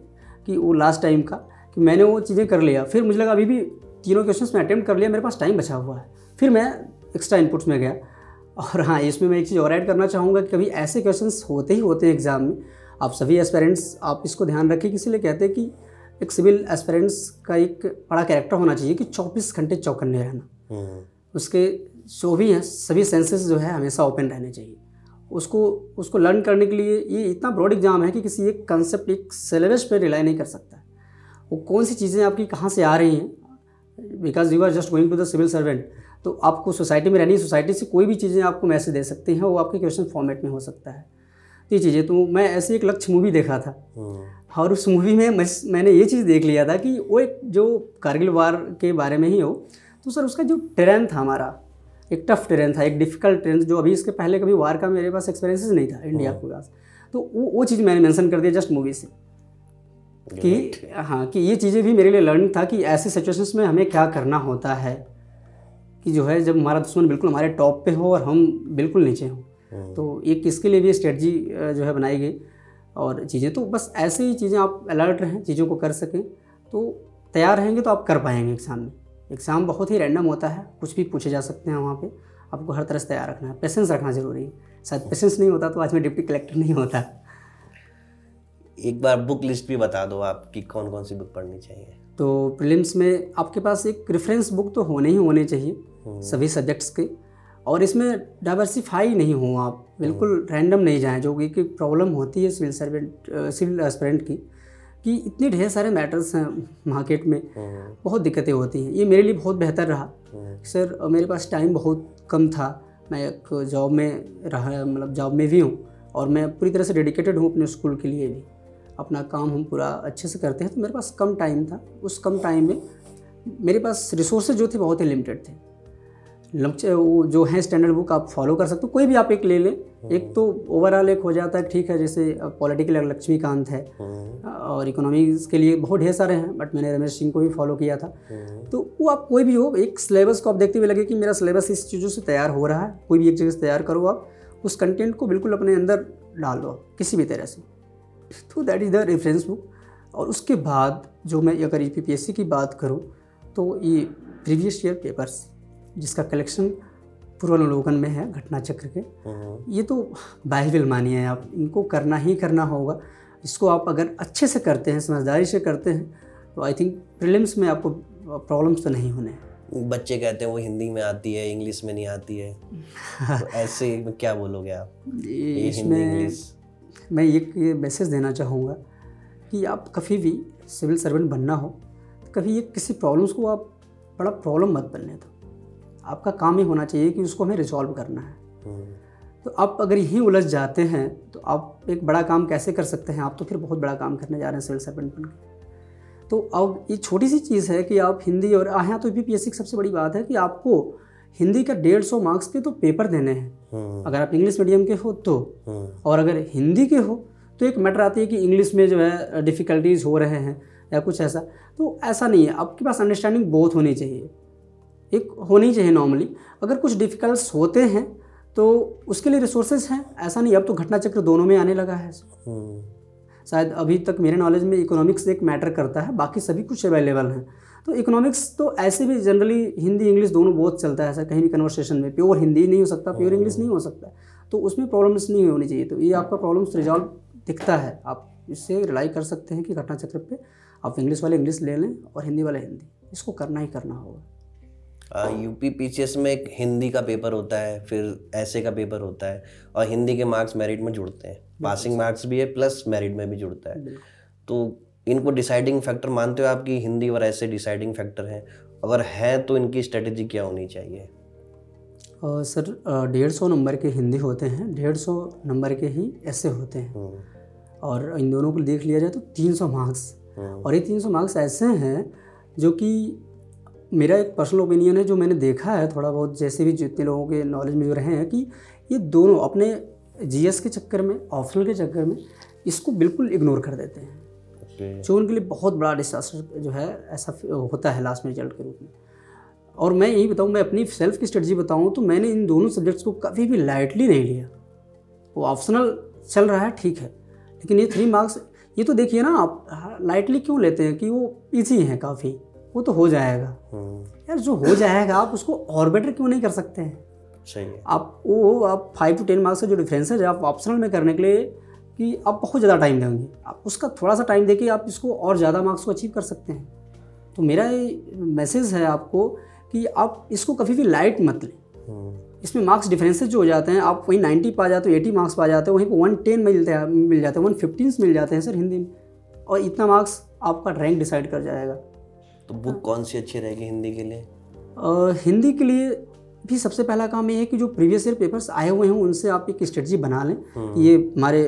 कि वो लास्ट टाइम का कि मैंने वो चीज़ें कर लिया। फिर मुझे लगा अभी भी तीनों क्वेश्चंस मैं अटैम्प्ट कर लिया, मेरे पास टाइम बचा हुआ है। फिर मैं एक्स्ट्रा इनपुट्स में गया। और हाँ, इसमें मैं एक चीज़ और ऐड करना चाहूँगा कि कभी ऐसे क्वेश्चंस होते ही होते हैं एग्ज़ाम में। आप सभी एस्पेरेंट्स आप इसको ध्यान रखें, कि इसीलिए कहते हैं कि एक सिविल एस्पेरेंट्स का एक बड़ा कैरेक्टर होना चाहिए कि चौबीस घंटे चौकन्ने रहना, उसके जो भी हैं सभी सेंसेस जो है हमेशा ओपन रहने चाहिए। उसको उसको लर्न करने के लिए ये इतना ब्रॉड एग्ज़ाम है कि किसी एक कंसेप्ट एक सिलेबस पर रिलाई नहीं कर सकता। वो कौन सी चीज़ें आपकी कहाँ से आ रही हैं, because you are just going to the civil servant, तो आपको सोसाइटी में रहनी, सोसाइटी से कोई भी चीज़ें आपको मैसेज दे सकती हैं, वो आपके क्वेश्चन फॉर्मेट में हो सकता है ये चीज़ें। तो मैं ऐसी एक लक्ष्य मूवी देखा था और उस मूवी में मैंने ये चीज़ देख लिया था कि वो एक जो कारगिल वार के बारे में ही हो, तो सर उसका जो टेरेन था हमारा एक टफ टेरेन था, एक डिफ़िकल्ट टेरेन, जो अभी इसके पहले कभी वार का मेरे पास एक्सपीरियंस नहीं था इंडिया के पास। तो वो वो चीज़ मैंने मेंशन कर दिया जस्ट मूवी से कि हाँ कि ये चीज़ें भी मेरे लिए लर्निंग था कि ऐसे सिचुएशंस में हमें क्या करना होता है, कि जो है जब हमारा दुश्मन बिल्कुल हमारे टॉप पे हो और हम बिल्कुल नीचे हों, तो एक इसके लिए भी स्ट्रेटजी जो है बनाई गई और चीज़ें। तो बस ऐसे ही चीज़ें आप अलर्ट रहें, चीज़ों को कर सकें, तो तैयार रहेंगे तो आप कर पाएंगे। एग्ज़ाम में एग्ज़ाम बहुत ही रैंडम होता है, कुछ भी पूछे जा सकते हैं, वहाँ पर आपको हर तरह से तैयार रखना है, पेशेंस रखना ज़रूरी है। शायद पेशेंस नहीं होता तो आज मैं डिप्टी कलेक्टर नहीं होता। एक बार बुक लिस्ट भी बता दो आपकी कौन कौन सी बुक पढ़नी चाहिए। तो प्रीलिम्स में आपके पास एक रेफरेंस बुक तो होने ही होने चाहिए सभी सब्जेक्ट्स के, और इसमें डाइवर्सिफाई नहीं हो, आप बिल्कुल रैंडम नहीं जाएं, जो कि प्रॉब्लम होती है सिविल सर्वेंट सिविल एस्पिरेंट की, कि इतने ढेर सारे मैटर्स हैं मार्केट में, बहुत दिक्कतें होती हैं। ये मेरे लिए बहुत बेहतर रहा सर, मेरे पास टाइम बहुत कम था, मैं एक जॉब में रहा, मतलब जॉब में भी हूँ और मैं पूरी तरह से डेडिकेटेड हूँ अपने स्कूल के लिए भी, अपना काम हम पूरा अच्छे से करते हैं। तो मेरे पास कम टाइम था, उस कम टाइम में मेरे पास रिसोर्सेज जो थे बहुत ही लिमिटेड थे। वो जो है स्टैंडर्ड बुक आप फॉलो कर सकते हो, कोई भी आप एक ले लें, एक तो ओवरऑल एक हो जाता है ठीक है, जैसे पॉलिटिकल लक्ष्मी कांत है और इकोनॉमिक्स के लिए बहुत ढेर सारे हैं, बट मैंने रमेश सिंह को भी फॉलो किया था। तो वो आप कोई भी हो, एक सिलेबस को आप देखते हुए लगे कि मेरा सिलेबस इस चीज़ों से तैयार हो रहा है, कोई भी एक चीज़ से तैयार करो, आप उस कंटेंट को बिल्कुल अपने अंदर डाल दो किसी भी तरह से। तो that is the reference book. और उसके बाद जो मैं अगर यूपीपीएससी की बात करूं, तो ये प्रीवियस ईयर पेपर्स जिसका कलेक्शन पूर्वावलोकन में है घटना चक्र के, ये तो बाइबल मानिए आप, इनको करना ही करना होगा। इसको आप अगर अच्छे से करते हैं, समझदारी से करते हैं, तो आई थिंक प्रीलिम्स में आपको प्रॉब्लम्स तो नहीं होने हैं। बच्चे कहते हैं वो हिंदी में आती है, इंग्लिश में नहीं आती है, तो ऐसे में क्या बोलोगे आप? इसमें मैं एक ये मैसेज देना चाहूँगा कि आप कभी भी सिविल सर्वेंट बनना हो तो कभी ये किसी प्रॉब्लम्स को आप बड़ा प्रॉब्लम मत बनने दो। आपका काम ही होना चाहिए कि उसको हमें रिजॉल्व करना है। तो आप अगर यहीं उलझ जाते हैं तो आप एक बड़ा काम कैसे कर सकते हैं, आप तो फिर बहुत बड़ा काम करने जा रहे हैं सिविल सर्वेंट बन के। तो अब ये छोटी सी चीज़ है कि आप हिंदी और यहाँ तो यूपीपीएससी की सबसे बड़ी बात है कि आपको हिंदी का डेढ़ सौ मार्क्स के तो पेपर देने हैं, अगर आप इंग्लिश मीडियम के हो तो, और अगर हिंदी के हो तो एक मैटर आती है कि इंग्लिश में जो है डिफ़िकल्टीज हो रहे हैं या कुछ ऐसा, तो ऐसा नहीं है। आपके पास अंडरस्टैंडिंग बहुत होनी चाहिए, एक होनी चाहिए नॉर्मली। अगर कुछ डिफ़िकल्ट होते हैं तो उसके लिए रिसोर्सेज हैं, ऐसा नहीं। अब तो घटना चक्र दोनों में आने लगा है, शायद अभी तक मेरे नॉलेज में इकोनॉमिक्स एक मैटर करता है, बाकी सभी कुछ अवेलेबल हैं। तो इकोनॉमिक्स तो ऐसे भी जनरली हिंदी इंग्लिश दोनों बहुत चलता है, ऐसा कहीं भी कन्वर्सेशन में प्योर हिंदी नहीं हो सकता, प्योर इंग्लिश नहीं हो सकता, तो उसमें प्रॉब्लम्स नहीं होनी चाहिए। तो ये आपका प्रॉब्लम्स रिजॉल्व दिखता है, आप इससे रिलाई कर सकते हैं कि घटना चक्र पे आप इंग्लिश वाले इंग्लिश ले लें और हिंदी वाले हिंदी, इसको करना ही करना होगा। यूपी पीसीएस में एक हिंदी का पेपर होता है, फिर ऐसे का पेपर होता है, और हिंदी के मार्क्स मेरिट में जुड़ते हैं, पासिंग मार्क्स भी है प्लस मेरिट में भी जुड़ता है। तो इनको डिसाइडिंग फैक्टर मानते हो आपकी हिंदी और ऐसे डिसाइडिंग फैक्टर हैं? अगर हैं तो इनकी स्ट्रेटजी क्या होनी चाहिए? आ, सर डेढ़ सौ नंबर के हिंदी होते हैं, डेढ़ सौ नंबर के ही ऐसे होते हैं, और इन दोनों को देख लिया जाए तो तीन सौ मार्क्स, और ये तीन सौ मार्क्स ऐसे हैं जो कि मेरा एक पर्सनल ओपिनियन है, जो मैंने देखा है थोड़ा बहुत, जैसे भी जितने लोगों के नॉलेज में जो रहे हैं, कि ये दोनों अपने जी एस के चक्कर में, ऑप्शनल के चक्कर में इसको बिल्कुल इग्नोर कर देते हैं, जो उनके लिए बहुत बड़ा डिसास्टर जो है ऐसा होता है लास्ट में रिजल्ट के रूप में। और मैं यही बताऊँ, मैं अपनी सेल्फ की स्ट्रेटजी बताऊँ तो मैंने इन दोनों सब्जेक्ट्स को कभी भी लाइटली नहीं लिया। वो ऑप्शनल चल रहा है ठीक है, लेकिन ये थ्री मार्क्स ये तो देखिए ना आप लाइटली क्यों लेते हैं कि वो इजी है काफ़ी, वो तो हो जाएगा। यार जो हो जाएगा आप उसको और बेटर क्यों नहीं कर सकते हैं? सही है। आप वो आप फाइव टू टेन मार्क्स का जो डिफरेंसेज है आप ऑप्शनल में करने के लिए कि आप बहुत ज़्यादा टाइम देंगे, आप उसका थोड़ा सा टाइम देके आप इसको और ज़्यादा मार्क्स को अचीव कर सकते हैं। तो मेरा ये मैसेज है आपको कि आप इसको कभी भी लाइट मत लें। इसमें मार्क्स डिफरेंसेज जो हो जाते हैं आप वहीं नाइन्टी पा जाते हो, एटी मार्क्स पा जाते हो, वहीं वन टेन मिलते हैं मिल जाते हैं वन फिफ्टीन मिल जाते हैं सर हिंदी में, और इतना मार्क्स आपका रैंक डिसाइड कर जाएगा। तो बुक कौन सी अच्छी रहेगी हिंदी के लिए? हिंदी के लिए भी सबसे पहला काम ये है कि जो प्रीवियस ईयर पेपर्स आए हुए हैं उनसे आप एक स्ट्रेटजी बना लें। ये हमारे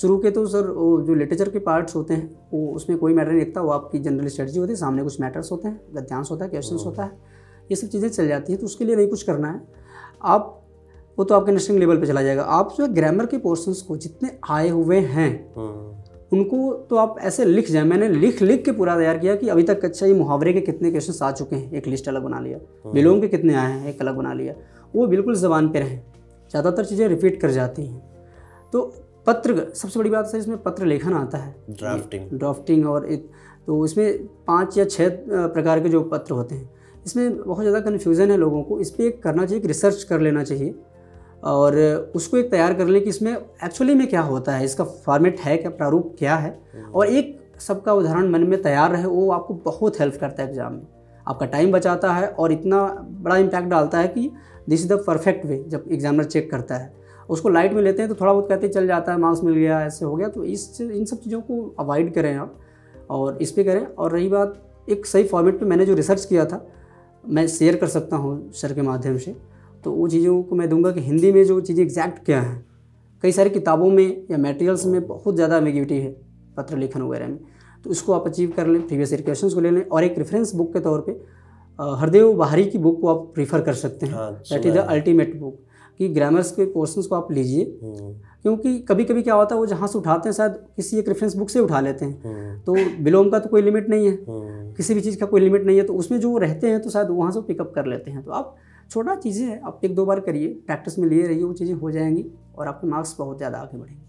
शुरू के तो सर जो लिटरेचर के पार्ट्स होते हैं वो उसमें कोई मैटर नहीं दिखता, वो आपकी जनरल स्ट्रेटजी होती है, सामने कुछ मैटर्स होते हैं, गद्यांश होता है, क्वेश्चंस होता है, ये सब चीज़ें चल जाती हैं। तो उसके लिए नहीं कुछ करना है आप, वो तो आपके नेशनल लेवल पर चला जाएगा। आप जो ग्रामर के पोर्शंस को जितने आए हुए हैं उनको तो आप ऐसे लिख जाए, मैंने लिख लिख के पूरा तैयार किया कि अभी तक अच्छा ये मुहावरे के कितने क्वेश्चन आ चुके हैं, एक लिस्ट अलग बना लिया, विलोम के कितने आए हैं एक अलग बना लिया, वो बिल्कुल ज़बान पे रहें। ज़्यादातर चीज़ें रिपीट कर जाती हैं। तो पत्र, सबसे बड़ी बात है इसमें पत्र लेखन आता है, ड्राफ्टिंग ड्राफ्टिंग और इत, तो इसमें पाँच या छः प्रकार के जो पत्र होते हैं, इसमें बहुत ज़्यादा कन्फ्यूज़न है लोगों को। इस पर एक करना चाहिए, एक रिसर्च कर लेना चाहिए और उसको एक तैयार कर ले कि इसमें एक्चुअली में क्या होता है, इसका फॉर्मेट है क्या, प्रारूप क्या है, और एक सबका उदाहरण मन में तैयार रहे। वो आपको बहुत हेल्प करता है एग्ज़ाम में, आपका टाइम बचाता है और इतना बड़ा इम्पैक्ट डालता है कि this is the perfect way. जब एग्जामिनर चेक करता है उसको लाइट में लेते हैं तो थोड़ा बहुत कहते चल जाता है, मार्क्स मिल गया, ऐसे हो गया। तो इस इन सब चीज़ों को अवॉइड करें आप और इस पर करें। और रही बात एक सही फॉर्मेट पर, मैंने जो रिसर्च किया था मैं शेयर कर सकता हूँ सर के माध्यम से, तो वो चीज़ों को मैं दूंगा कि हिंदी में जो चीज़ें एग्जैक्ट क्या हैं। कई सारी किताबों में या मटेरियल्स में बहुत ज़्यादा एम्बिग्युइटी है पत्र लेखन वगैरह में, तो इसको आप अचीव कर लें, प्रीवियस ईयर क्वेश्चंस को ले लें। और एक रेफरेंस बुक के तौर पे हरदेव बहारी की बुक को आप प्रीफर कर सकते हैं, that is the ultimate book, कि ग्रामर्स के पोर्शंस को आप लीजिए। क्योंकि कभी कभी क्या होता है वो जहाँ से उठाते हैं शायद किसी एक रेफरेंस बुक से उठा लेते हैं, तो विलोम का तो कोई लिमिट नहीं है, किसी भी चीज़ का कोई लिमिट नहीं है, तो उसमें जो रहते हैं तो शायद वहाँ से पिकअप कर लेते हैं। तो आप छोटा चीज़ें हैं, आप एक दो बार करिए, प्रैक्टिस में लिए रहिए, वो चीज़ें हो जाएंगी और आपके मार्क्स बहुत ज़्यादा आगे बढ़ेंगे।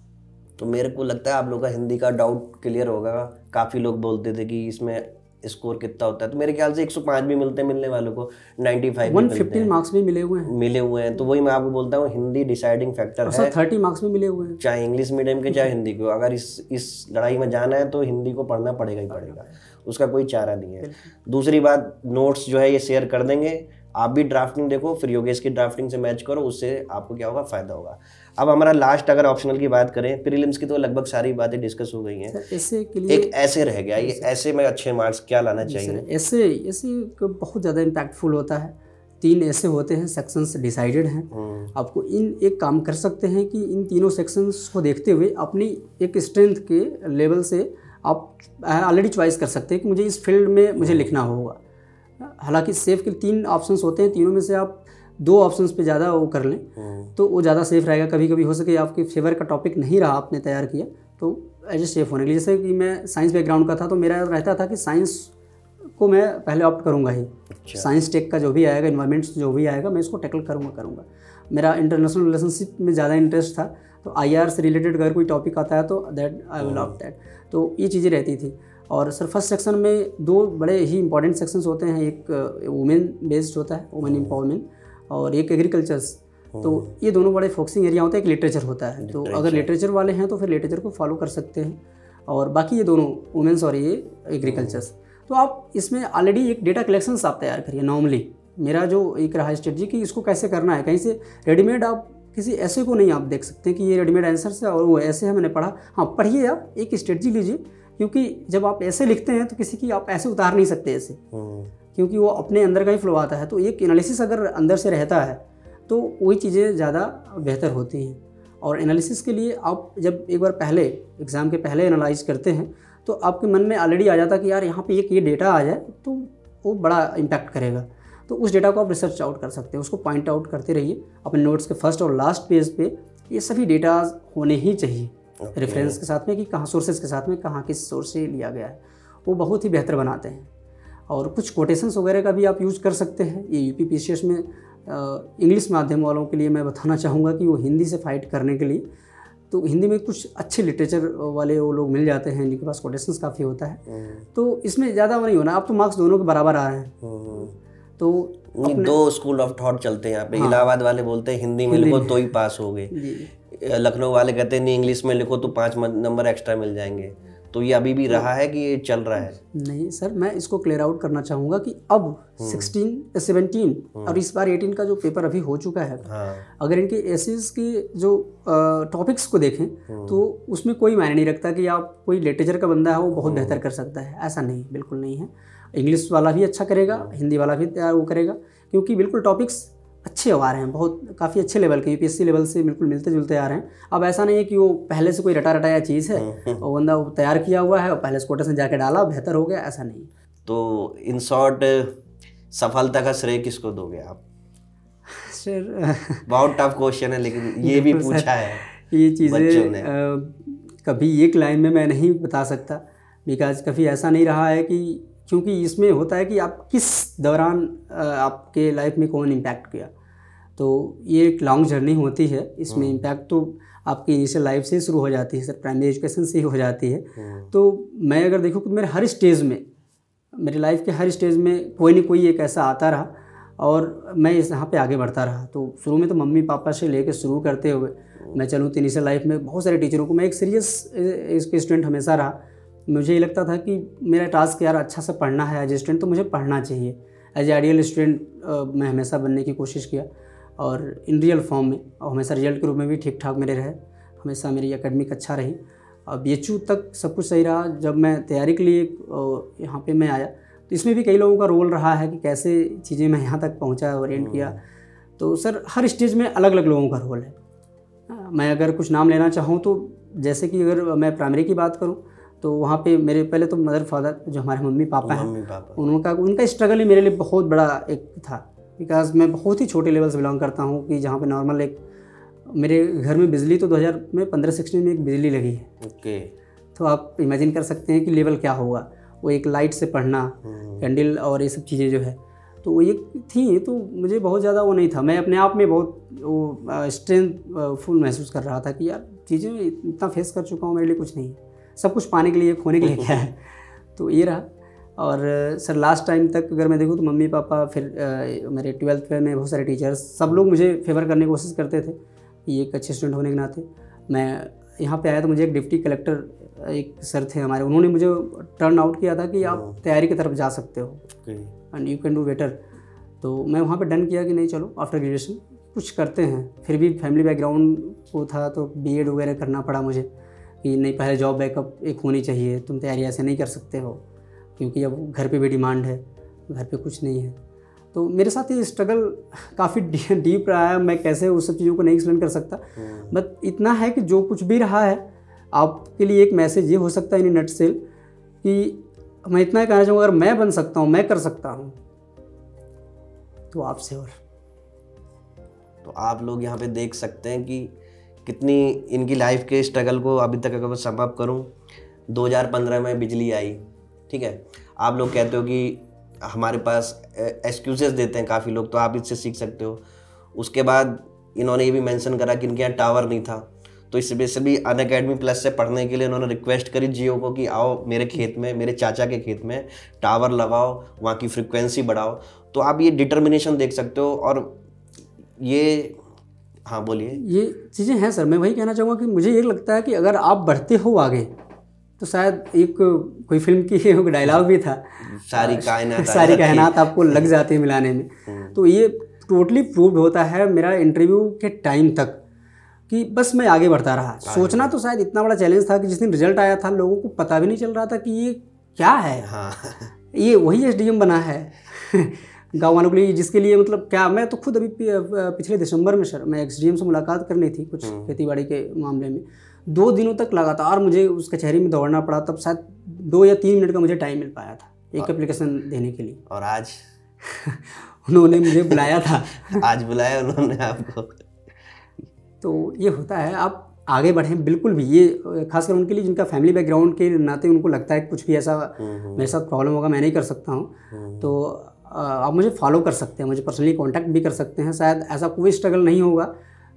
तो मेरे को लगता है आप लोग का हिंदी का डाउट क्लियर होगा। काफ़ी लोग बोलते थे कि इसमें स्कोर कितना होता है, तो मेरे ख्याल से एक सौ पाँच भी मिलते हैं मिलने वालों को, ninety five, one fifteen marks भी मिले हुए हैं मिले हुए हैं तो वही मैं आपको बोलता हूँ हिंदी डिसाइडिंग फैक्टर है। थर्टी मार्क्स भी मिले हुए हैं चाहे इंग्लिश मीडियम के चाहे हिंदी को। अगर इस इस लड़ाई में जाना है तो हिंदी को पढ़ना पड़ेगा ही पड़ेगा, उसका कोई चारा नहीं है। दूसरी बात, नोट्स जो है ये शेयर कर देंगे, आप भी ड्राफ्टिंग देखो, फिर योगेश की ड्राफ्टिंग से मैच करो, उससे आपको क्या होगा, फ़ायदा होगा। अब हमारा लास्ट अगर ऑप्शनल की बात करें, प्रीलिम्स की तो लगभग सारी बातें डिस्कस हो गई हैं, एक ऐसे रह गया, ये ऐसे में अच्छे मार्क्स क्या लाना चाहिए? ऐसे ऐसे बहुत ज़्यादा इम्पैक्टफुल होता है, तीन ऐसे होते हैं सेक्शंस डिसाइडेड हैं। आपको इन एक काम कर सकते हैं कि इन तीनों सेक्शंस को देखते हुए अपनी एक स्ट्रेंथ के लेवल से आप ऑलरेडी चॉइस कर सकते हैं कि मुझे इस फील्ड में मुझे लिखना होगा। हालांकि सेफ के तीन ऑप्शंस होते हैं, तीनों में से आप दो ऑप्शंस पे ज़्यादा वो कर लें तो वो ज़्यादा सेफ रहेगा। कभी कभी हो सके आपके फेवर का टॉपिक नहीं रहा आपने तैयार किया तो एज ए सेफ होने के लिए, जैसे कि मैं साइंस बैकग्राउंड का था तो मेरा रहता था कि साइंस को मैं पहले ऑप्ट करूँगा ही, साइंस टेक का जो भी आएगा, इन्वायरमेंट्स जो भी आएगा मैं इसको टैकल करूँगा करूँगा मेरा इंटरनेशनल रिलेशनशिप में ज़्यादा इंटरेस्ट था, तो आई आर से रिलेटेड अगर कोई टॉपिक आता है तो that I will opt that. तो ये चीज़ें रहती थी। और सर फर्स्ट सेक्शन में दो बड़े ही इंपॉर्टेंट सेक्शंस होते हैं, एक वुमेन बेस्ड होता है, वुमेन एम्पावरमेंट, और एक एग्रीकल्चर्स। तो ये दोनों बड़े फोकसिंग एरिया होते हैं। एक लिटरेचर होता है, तो अगर लिटरेचर वाले हैं तो फिर लिटरेचर को फॉलो कर सकते हैं, और बाकी ये दोनों वुमेन्स और ये एग्रीकल्चर्स। तो आप इसमें ऑलरेडी एक डेटा कलेक्शन आप तैयार करिए। नॉर्मली मेरा जो एक रहा स्ट्रेटजी कि इसको कैसे करना है, कहीं से रेडीमेड आप किसी ऐसे को नहीं आप देख सकते कि ये रेडीमेड आंसर्स है और वो ऐसे है मैंने पढ़ा। हाँ, पढ़िए आप, एक स्ट्रेटजी लीजिए, क्योंकि जब आप ऐसे लिखते हैं तो किसी की आप ऐसे उतार नहीं सकते ऐसे, क्योंकि वो अपने अंदर का ही फ्लो आता है। तो एक एनालिसिस अगर अंदर से रहता है तो वही चीज़ें ज़्यादा बेहतर होती हैं। और एनालिसिस के लिए आप जब एक बार पहले एग्ज़ाम के पहले एनालाइज करते हैं तो आपके मन में ऑलरेडी आ जाता कि यार यहाँ पे एक ये डेटा आ जाए तो वो बड़ा इम्पैक्ट करेगा। तो उस डेटा को आप रिसर्च आउट कर सकते हैं, उसको पॉइंट आउट करते रहिए। अपने नोट्स के फर्स्ट और लास्ट पेज पे ये सभी डेटाज होने ही चाहिए, रेफरेंस के साथ में कि कहाँ सोर्सेज के साथ में कहाँ किस सोर्स से लिया गया है, वो बहुत ही बेहतर बनाते हैं। और कुछ कोटेशंस वगैरह का भी आप यूज़ कर सकते हैं। ये यूपी पीसीएस में इंग्लिश माध्यम वालों के लिए मैं बताना चाहूँगा कि वो हिंदी से फाइट करने के लिए तो हिंदी में कुछ अच्छे लिटरेचर वाले वो लोग मिल जाते हैं जिनके पास कोटेशंस काफ़ी होता है, तो इसमें ज़्यादा वो नहीं होना। अब तो मार्क्स दोनों के बराबर आ रहे हैं, तो दो स्कूल ऑफ थॉट चलते हैं यहाँ पे। इलाहाबाद वाले बोलते हैं हिंदी में लिखो तो ही पास हो गए, लखनऊ वाले कहते हैं नहीं इंग्लिश में लिखो तो पाँच नंबर एक्स्ट्रा मिल जाएंगे। तो ये अभी भी रहा है कि ये चल रहा है? नहीं सर, मैं इसको क्लियर आउट करना चाहूँगा कि अब सोलह, सत्रह और इस बार अठारह का जो पेपर अभी हो चुका है, हाँ। अगर इनके एसेज के जो टॉपिक्स को देखें तो उसमें कोई मायने नहीं रखता कि आप कोई लिटरेचर का बंदा है वो बहुत बेहतर कर सकता है, ऐसा नहीं, बिल्कुल नहीं है। इंग्लिश वाला भी अच्छा करेगा, हिंदी वाला भी तैयार वो करेगा, क्योंकि बिल्कुल टॉपिक्स अच्छे आ रहे हैं, बहुत काफ़ी अच्छे लेवल के यूपीएससी लेवल से बिल्कुल मिलते जुलते आ रहे हैं। अब ऐसा नहीं है कि वो पहले से कोई रटा रटाया चीज़ है और बंदा वो तैयार किया हुआ है और पहले कोटे से जाके डाला बेहतर हो गया, ऐसा नहीं। तो इन शॉर्ट सफलता का श्रेय किसको दोगे आप? सर बहुत टफ क्वेश्चन है, लेकिन ये भी पूछा है। ये चीज़ें कभी एक लाइन में मैं नहीं बता सकता, बिकॉज कभी ऐसा नहीं रहा है कि, क्योंकि इसमें होता है कि आप किस दौरान आपके लाइफ में कौन इम्पैक्ट किया, तो ये एक लॉन्ग जर्नी होती है। इसमें इम्पैक्ट तो आपकी इनिशियल लाइफ से शुरू हो जाती है सर, प्राइमरी एजुकेशन से ही हो जाती है। तो मैं अगर देखूँ कि मेरे हर स्टेज में, मेरी लाइफ के हर स्टेज में कोई ना कोई एक ऐसा आता रहा और मैं इस यहाँ पे आगे बढ़ता रहा। तो शुरू में तो मम्मी पापा से लेकर शुरू करते हुए मैं चलूँ तो इनिशियल लाइफ में बहुत सारे टीचरों को, मैं एक सीरियस इसके स्टूडेंट हमेशा रहा। मुझे ये लगता था कि मेरा टास्क यार अच्छा से पढ़ना है, एज ए स्टूडेंट तो मुझे पढ़ना चाहिए, एज ए आइडियल स्टूडेंट मैं हमेशा बनने की कोशिश किया और इन रियल फॉर्म में, और हमेशा रिजल्ट के रूप में भी ठीक ठाक मेरे रहे, हमेशा मेरी एकेडमिक अच्छा रही और बीएचयू तक सब कुछ सही रहा। जब मैं तैयारी के लिए यहाँ पे मैं आया तो इसमें भी कई लोगों का रोल रहा है कि कैसे चीज़ें मैं यहाँ तक पहुँचा और एंड किया। तो सर हर स्टेज में अलग अलग लोगों का रोल है। मैं अगर कुछ नाम लेना चाहूँ तो जैसे कि अगर मैं प्राइमरी की बात करूँ तो वहाँ पे मेरे पहले तो मदर फादर जो हमारे मम्मी पापा हैं, उनका उनका स्ट्रगल ही मेरे लिए बहुत बड़ा एक था, बिकॉज मैं बहुत ही छोटे लेवल से बिलोंग करता हूँ कि जहाँ पे नॉर्मल एक मेरे घर में बिजली तो दो हज़ार में पंद्रह सिक्सटीन में एक बिजली लगी है। ओके, तो आप इमेजिन कर सकते हैं कि लेवल क्या होगा। वो एक लाइट से पढ़ना, कैंडल और ये सब चीज़ें जो है, तो वो ये थी। तो मुझे बहुत ज़्यादा वो नहीं था, मैं अपने आप में बहुत वो स्ट्रेंथ फुल महसूस कर रहा था कि यार चीज़ें इतना फेस कर चुका हूँ, मेरे लिए कुछ नहीं है, सब कुछ पाने के लिए खोने के लिए क्या है। तो ये रहा। और सर लास्ट टाइम तक अगर मैं देखूँ तो मम्मी पापा, फिर आ, मेरे ट्वेल्थ में बहुत सारे टीचर्स, सब लोग मुझे फेवर करने की कोशिश करते थे कि एक अच्छे स्टूडेंट होने के नाते। मैं यहाँ पे आया तो मुझे एक डिप्टी कलेक्टर एक सर थे हमारे, उन्होंने मुझे टर्न आउट किया था कि आप तैयारी की तरफ जा सकते हो and you can do better. तो मैं वहाँ पर डन किया कि नहीं चलो आफ्टर ग्रेजुएशन कुछ करते हैं। फिर भी फैमिली बैकग्राउंड को था तो बी एड वगैरह करना पड़ा मुझे कि नहीं, पहले जॉब बैकअप एक होनी चाहिए, तुम तैयारी ऐसे नहीं कर सकते हो क्योंकि अब घर पे भी डिमांड है, घर पे कुछ नहीं है। तो मेरे साथ ये स्ट्रगल काफ़ी डीप रहा है। मैं कैसे उस सब चीज़ों को नहीं एक्सप्लेन कर सकता, बट इतना है कि जो कुछ भी रहा है आपके लिए एक मैसेज ये हो सकता है इन नट सेल कि मैं इतना ही कहना चाहूँगा, अगर मैं बन सकता हूँ, मैं कर सकता हूँ तो आपसे। और तो आप लोग यहाँ पर देख सकते हैं कि कितनी इनकी लाइफ के स्ट्रगल को अभी तक अगर मैं समाप्त करूं, दो हज़ार पंद्रह में बिजली आई, ठीक है। आप लोग कहते हो कि हमारे पास एक्सक्यूजेस देते हैं काफ़ी लोग, तो आप इससे सीख सकते हो। उसके बाद इन्होंने ये भी मेंशन करा कि इनके यहाँ टावर नहीं था, तो इस वजह से भी अनअकैडमी प्लस से पढ़ने के लिए उन्होंने रिक्वेस्ट करी जियो को कि आओ मेरे खेत में, मेरे चाचा के खेत में टावर लगाओ, वहाँ की फ्रिक्वेंसी बढ़ाओ। तो आप ये डिटर्मिनेशन देख सकते हो। और ये हाँ बोलिए, ये चीज़ें हैं सर। मैं वही कहना चाहूँगा कि मुझे ये लगता है कि अगर आप बढ़ते हो आगे तो शायद एक कोई फिल्म की एक डायलॉग भी था, सारी कायनात सारी कायनात आपको लग जाती है मिलाने में। तो ये टोटली प्रूव्ड होता है मेरा इंटरव्यू के टाइम तक कि बस मैं आगे बढ़ता रहा। सोचना तो शायद इतना बड़ा चैलेंज था कि जिस दिन रिजल्ट आया था लोगों को पता भी नहीं चल रहा था कि ये क्या है। हाँ, ये वही एस डी एम बना है गाँव वालों के लिए, जिसके लिए मतलब क्या। मैं तो खुद अभी पिछले दिसंबर में सर, मैं एक्सडीएम से मुलाकात करनी थी कुछ खेती बाड़ी के मामले में, दो दिनों तक लगातार मुझे उस कचहरी में दौड़ना पड़ा। तब शायद दो या तीन मिनट का मुझे टाइम मिल पाया था एक एप्लीकेशन देने के लिए। और आज उन्होंने मुझे बुलाया था आज बुलाया उन्होंने आपको। तो ये होता है, आप आगे बढ़ें बिल्कुल भी। ये खासकर उनके लिए जिनका फैमिली बैकग्राउंड के नाते उनको लगता है कुछ भी ऐसा मेरे साथ प्रॉब्लम होगा, मैं नहीं कर सकता हूँ। तो आप मुझे फॉलो कर सकते हैं, मुझे पर्सनली कांटेक्ट भी कर सकते हैं। शायद ऐसा कोई स्ट्रगल नहीं होगा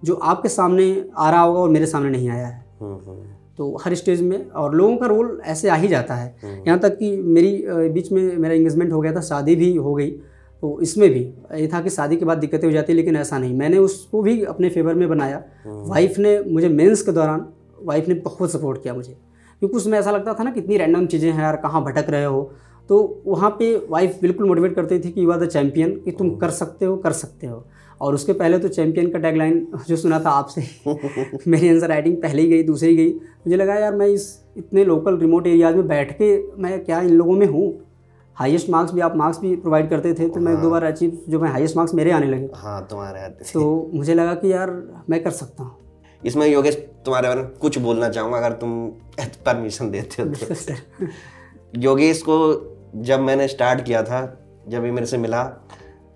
जो आपके सामने आ रहा होगा और मेरे सामने नहीं आया है। तो हर स्टेज में और लोगों का रोल ऐसे आ ही जाता है। यहाँ तक कि मेरी बीच में मेरा इंगेजमेंट हो गया था, शादी भी हो गई, तो इसमें भी ये था कि शादी के बाद दिक्कतें हो जाती है, लेकिन ऐसा नहीं, मैंने उसको भी अपने फेवर में बनाया। वाइफ ने मुझे मेंस के दौरान वाइफ ने बहुत सपोर्ट किया मुझे, क्योंकि उसमें ऐसा लगता था ना कितनी रैंडम चीज़ें हैं यार, कहाँ भटक रहे हो, तो वहाँ पे वाइफ बिल्कुल मोटिवेट करती थी कि यू आर द चैम्पियन, कि तुम कर सकते हो कर सकते हो। और उसके पहले तो चैम्पियन का टैगलाइन जो सुना था आपसे मेरी आंसर राइटिंग पहले ही गई, दूसरी गई, मुझे लगा यार मैं इस इतने लोकल रिमोट एरियाज में बैठ के मैं क्या इन लोगों में हूँ। हाईएस्ट मार्क्स भी आप मार्क्स भी प्रोवाइड करते थे, तो मैं दो बार अचीव जो मैं हाईएस्ट मार्क्स मेरे आने लगे, हाँ तुम्हारे आते थे, तो मुझे लगा कि यार मैं कर सकता हूँ। इसमें योगेश तुम्हारे बारे में कुछ बोलना चाहूँगा अगर तुम परमिशन देते हो तो। सर योगेश को जब मैंने स्टार्ट किया था, जब ये मेरे से मिला,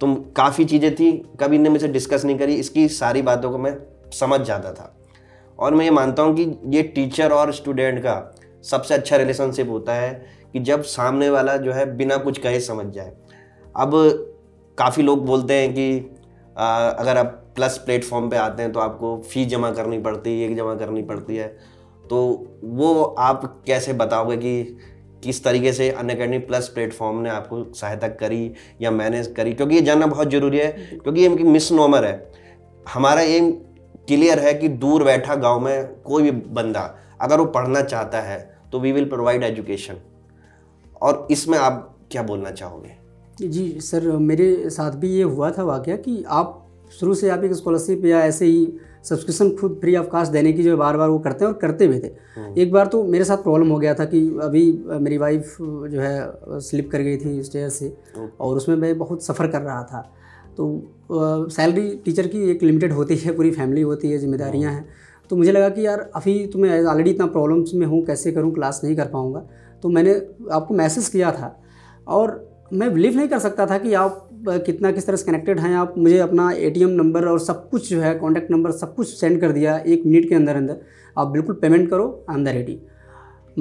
तुम काफ़ी चीज़ें थी कभी इनने मुझसे डिस्कस नहीं करी, इसकी सारी बातों को मैं समझ जाता था। और मैं ये मानता हूँ कि ये टीचर और स्टूडेंट का सबसे अच्छा रिलेशनशिप होता है कि जब सामने वाला जो है बिना कुछ कहे समझ जाए। अब काफ़ी लोग बोलते हैं कि आ, अगर आप प्लस प्लेटफॉर्म पे आते हैं तो आपको फ़ी जमा करनी पड़ती है, एक जमा करनी पड़ती है, तो वो आप कैसे बताओगे कि किस तरीके से अनअकैडमी प्लस प्लेटफॉर्म ने आपको सहायता करी या मैनेज करी? क्योंकि ये जानना बहुत ज़रूरी है, क्योंकि ये मिसनोमर है। हमारा एम क्लियर है कि दूर बैठा गांव में कोई भी बंदा अगर वो पढ़ना चाहता है तो वी विल प्रोवाइड एजुकेशन। और इसमें आप क्या बोलना चाहोगे? जी सर, मेरे साथ भी ये हुआ था वाकया कि आप शुरू से आप एक स्कॉलरशिप या ऐसे ही सब्सक्रिप्शन खुद फ्री ऑफ कास्ट देने की जो बार बार वो करते हैं और करते भी थे। एक बार तो मेरे साथ प्रॉब्लम हो गया था कि अभी मेरी वाइफ जो है स्लिप कर गई थी स्टेयर से, और उसमें मैं बहुत सफ़र कर रहा था। तो सैलरी टीचर की एक लिमिटेड होती है, पूरी फैमिली होती है, जिम्मेदारियाँ हैं, तो मुझे लगा कि यार अभी तो मैं ऑलरेडी इतना प्रॉब्लम्स में हूँ, कैसे करूँ, क्लास नहीं कर पाऊँगा। तो मैंने आपको मैसेज किया था और मैं बिलीव नहीं कर सकता था कि आप कितना किस तरह से कनेक्टेड हैं। आप मुझे अपना एटीएम नंबर और सब कुछ जो है कॉन्टैक्ट नंबर सब कुछ सेंड कर दिया एक मिनट के अंदर अंदर, आप बिल्कुल पेमेंट करो, आई एम द रेडी।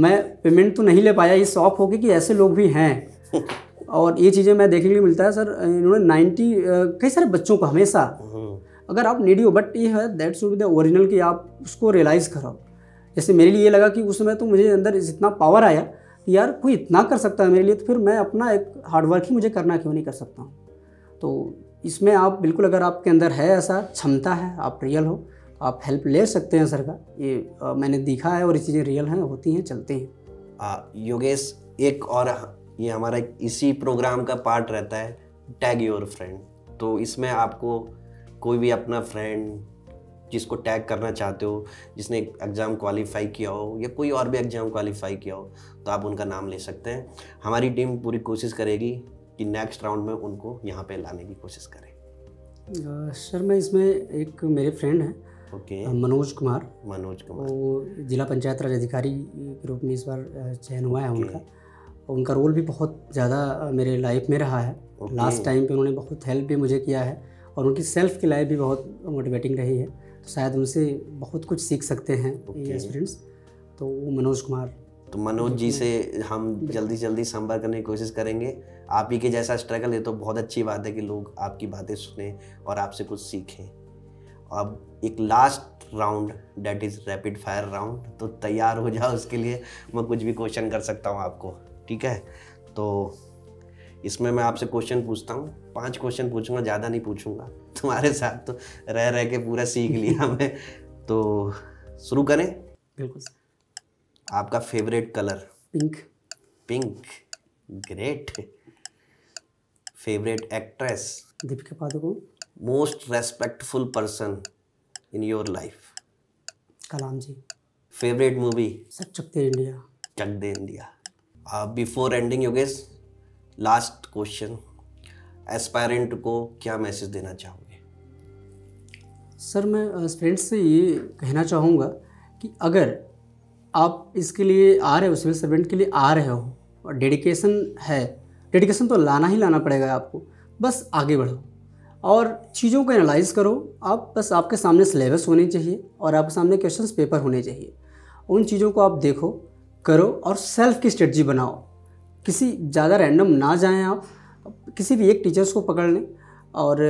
मैं पेमेंट तो नहीं ले पाया, ये शौक हो गई कि ऐसे लोग भी हैं और ये चीज़ें मैं देखने के लिए मिलता है सर। इन्होंने नाइन्टी कई सारे बच्चों को हमेशा, अगर आप नीडी हो बट ये है that should be the original कि आप उसको रियलाइज़ करो। जैसे मेरे लिए ये लगा कि उस समय तो मुझे अंदर इतना पावर आया कि यार कोई इतना कर सकता है मेरे लिए, तो फिर मैं अपना एक हार्डवर्क ही मुझे करना क्यों नहीं कर सकता हूँ। तो इसमें आप बिल्कुल, अगर आपके अंदर है ऐसा क्षमता है, आप रियल हो, आप हेल्प ले सकते हैं सर का। ये आ, मैंने देखा है और ये चीज़ें रियल हैं, होती हैं, चलते हैं। योगेश, एक और ये हमारा इसी प्रोग्राम का पार्ट रहता है टैग योर फ्रेंड, तो इसमें आपको कोई भी अपना फ्रेंड जिसको टैग करना चाहते हो, जिसने एग्ज़ाम क्वालिफाई किया हो या कोई और भी एग्ज़ाम क्वालिफाई किया हो, तो आप उनका नाम ले सकते हैं। हमारी टीम पूरी कोशिश करेगी कि नेक्स्ट राउंड में उनको यहाँ पे लाने की कोशिश करें। सर मैं इसमें एक मेरे फ्रेंड हैं ओके okay. मनोज कुमार मनोज कुमार वो जिला पंचायत राज अधिकारी के रूप में इस बार चयन हुआ है okay. उनका उनका रोल भी बहुत ज़्यादा मेरे लाइफ में रहा है okay. लास्ट टाइम पे उन्होंने बहुत हेल्प भी मुझे किया है और उनकी सेल्फ की लाइफ भी बहुत मोटिवेटिंग रही है, तो शायद उनसे बहुत कुछ सीख सकते हैं स्टूडेंट्स okay. तो वो मनोज कुमार, तो मनोज जी से हम जल्दी जल्दी संपर्क करने की कोशिश करेंगे। आप ही के जैसा स्ट्रगल है तो बहुत अच्छी बात है कि लोग आपकी बातें सुने और आपसे कुछ सीखें। अब एक last round date is rapid fire round, तो तैयार हो जाओ, उसके लिए मैं कुछ भी क्वेश्चन कर सकता हूं आपको, ठीक है? तो इसमें मैं आपसे क्वेश्चन पूछता हूँ, पाँच क्वेश्चन पूछूंगा, ज़्यादा नहीं पूछूंगा, तुम्हारे साथ तो रह रह के पूरा सीख लिया मैं। तो शुरू करें? बिल्कुल। आपका favourite colour? Pink. Pink, great. Favourite actress? Deepika Padukone. Most respectful person in your life? Kalam ji. Favourite movie? सब Chak De India. Chak De India. Before ending Yogesh, last question, aspirant को क्या मैसेज देना चाहोगे? सर मैं एस्पायरेंट से ये कहना चाहूँगा कि अगर आप इसके लिए आ रहे हो, सिविल सर्वेंट के लिए आ रहे हो और डेडिकेशन है, डेडिकेशन तो लाना ही लाना पड़ेगा आपको, बस आगे बढ़ो और चीज़ों को एनालाइज करो। आप बस, आपके सामने सिलेबस होने चाहिए और आपके सामने क्वेश्चंस पेपर होने चाहिए, उन चीज़ों को आप देखो, करो और सेल्फ की स्ट्रेटजी बनाओ। किसी ज़्यादा रैंडम ना जाएं आप, किसी भी एक टीचर्स को पकड़ लें और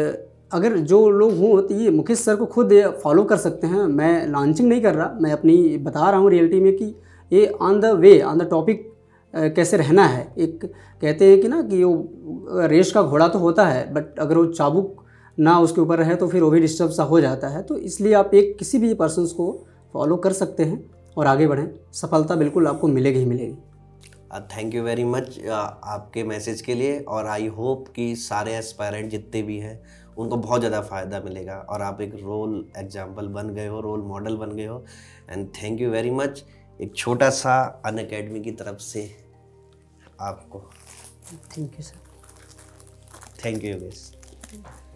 अगर जो लोग हों तो ये मुकेश सर को खुद फॉलो कर सकते हैं। मैं लॉन्चिंग नहीं कर रहा, मैं अपनी बता रहा हूँ रियलिटी में कि ये on the way on the topic कैसे रहना है। एक कहते हैं कि ना कि वो रेस का घोड़ा तो होता है, बट अगर वो चाबुक ना उसके ऊपर रहे तो फिर वो भी डिस्टर्ब सा हो जाता है। तो इसलिए आप एक किसी भी पर्सनस को फॉलो कर सकते हैं और आगे बढ़ें, सफलता बिल्कुल आपको मिलेगी ही मिलेगी। थैंक यू वेरी मच आपके मैसेज के लिए, और आई होप कि सारे एस्पायरेंट जितने भी हैं उनको बहुत ज़्यादा फ़ायदा मिलेगा और आप एक रोल एग्जाम्पल बन गए हो, रोल मॉडल बन गए हो। And thank you very much, एक छोटा सा अनअकैडमी की तरफ से आपको। Thank you sir. Thank you Yogesh.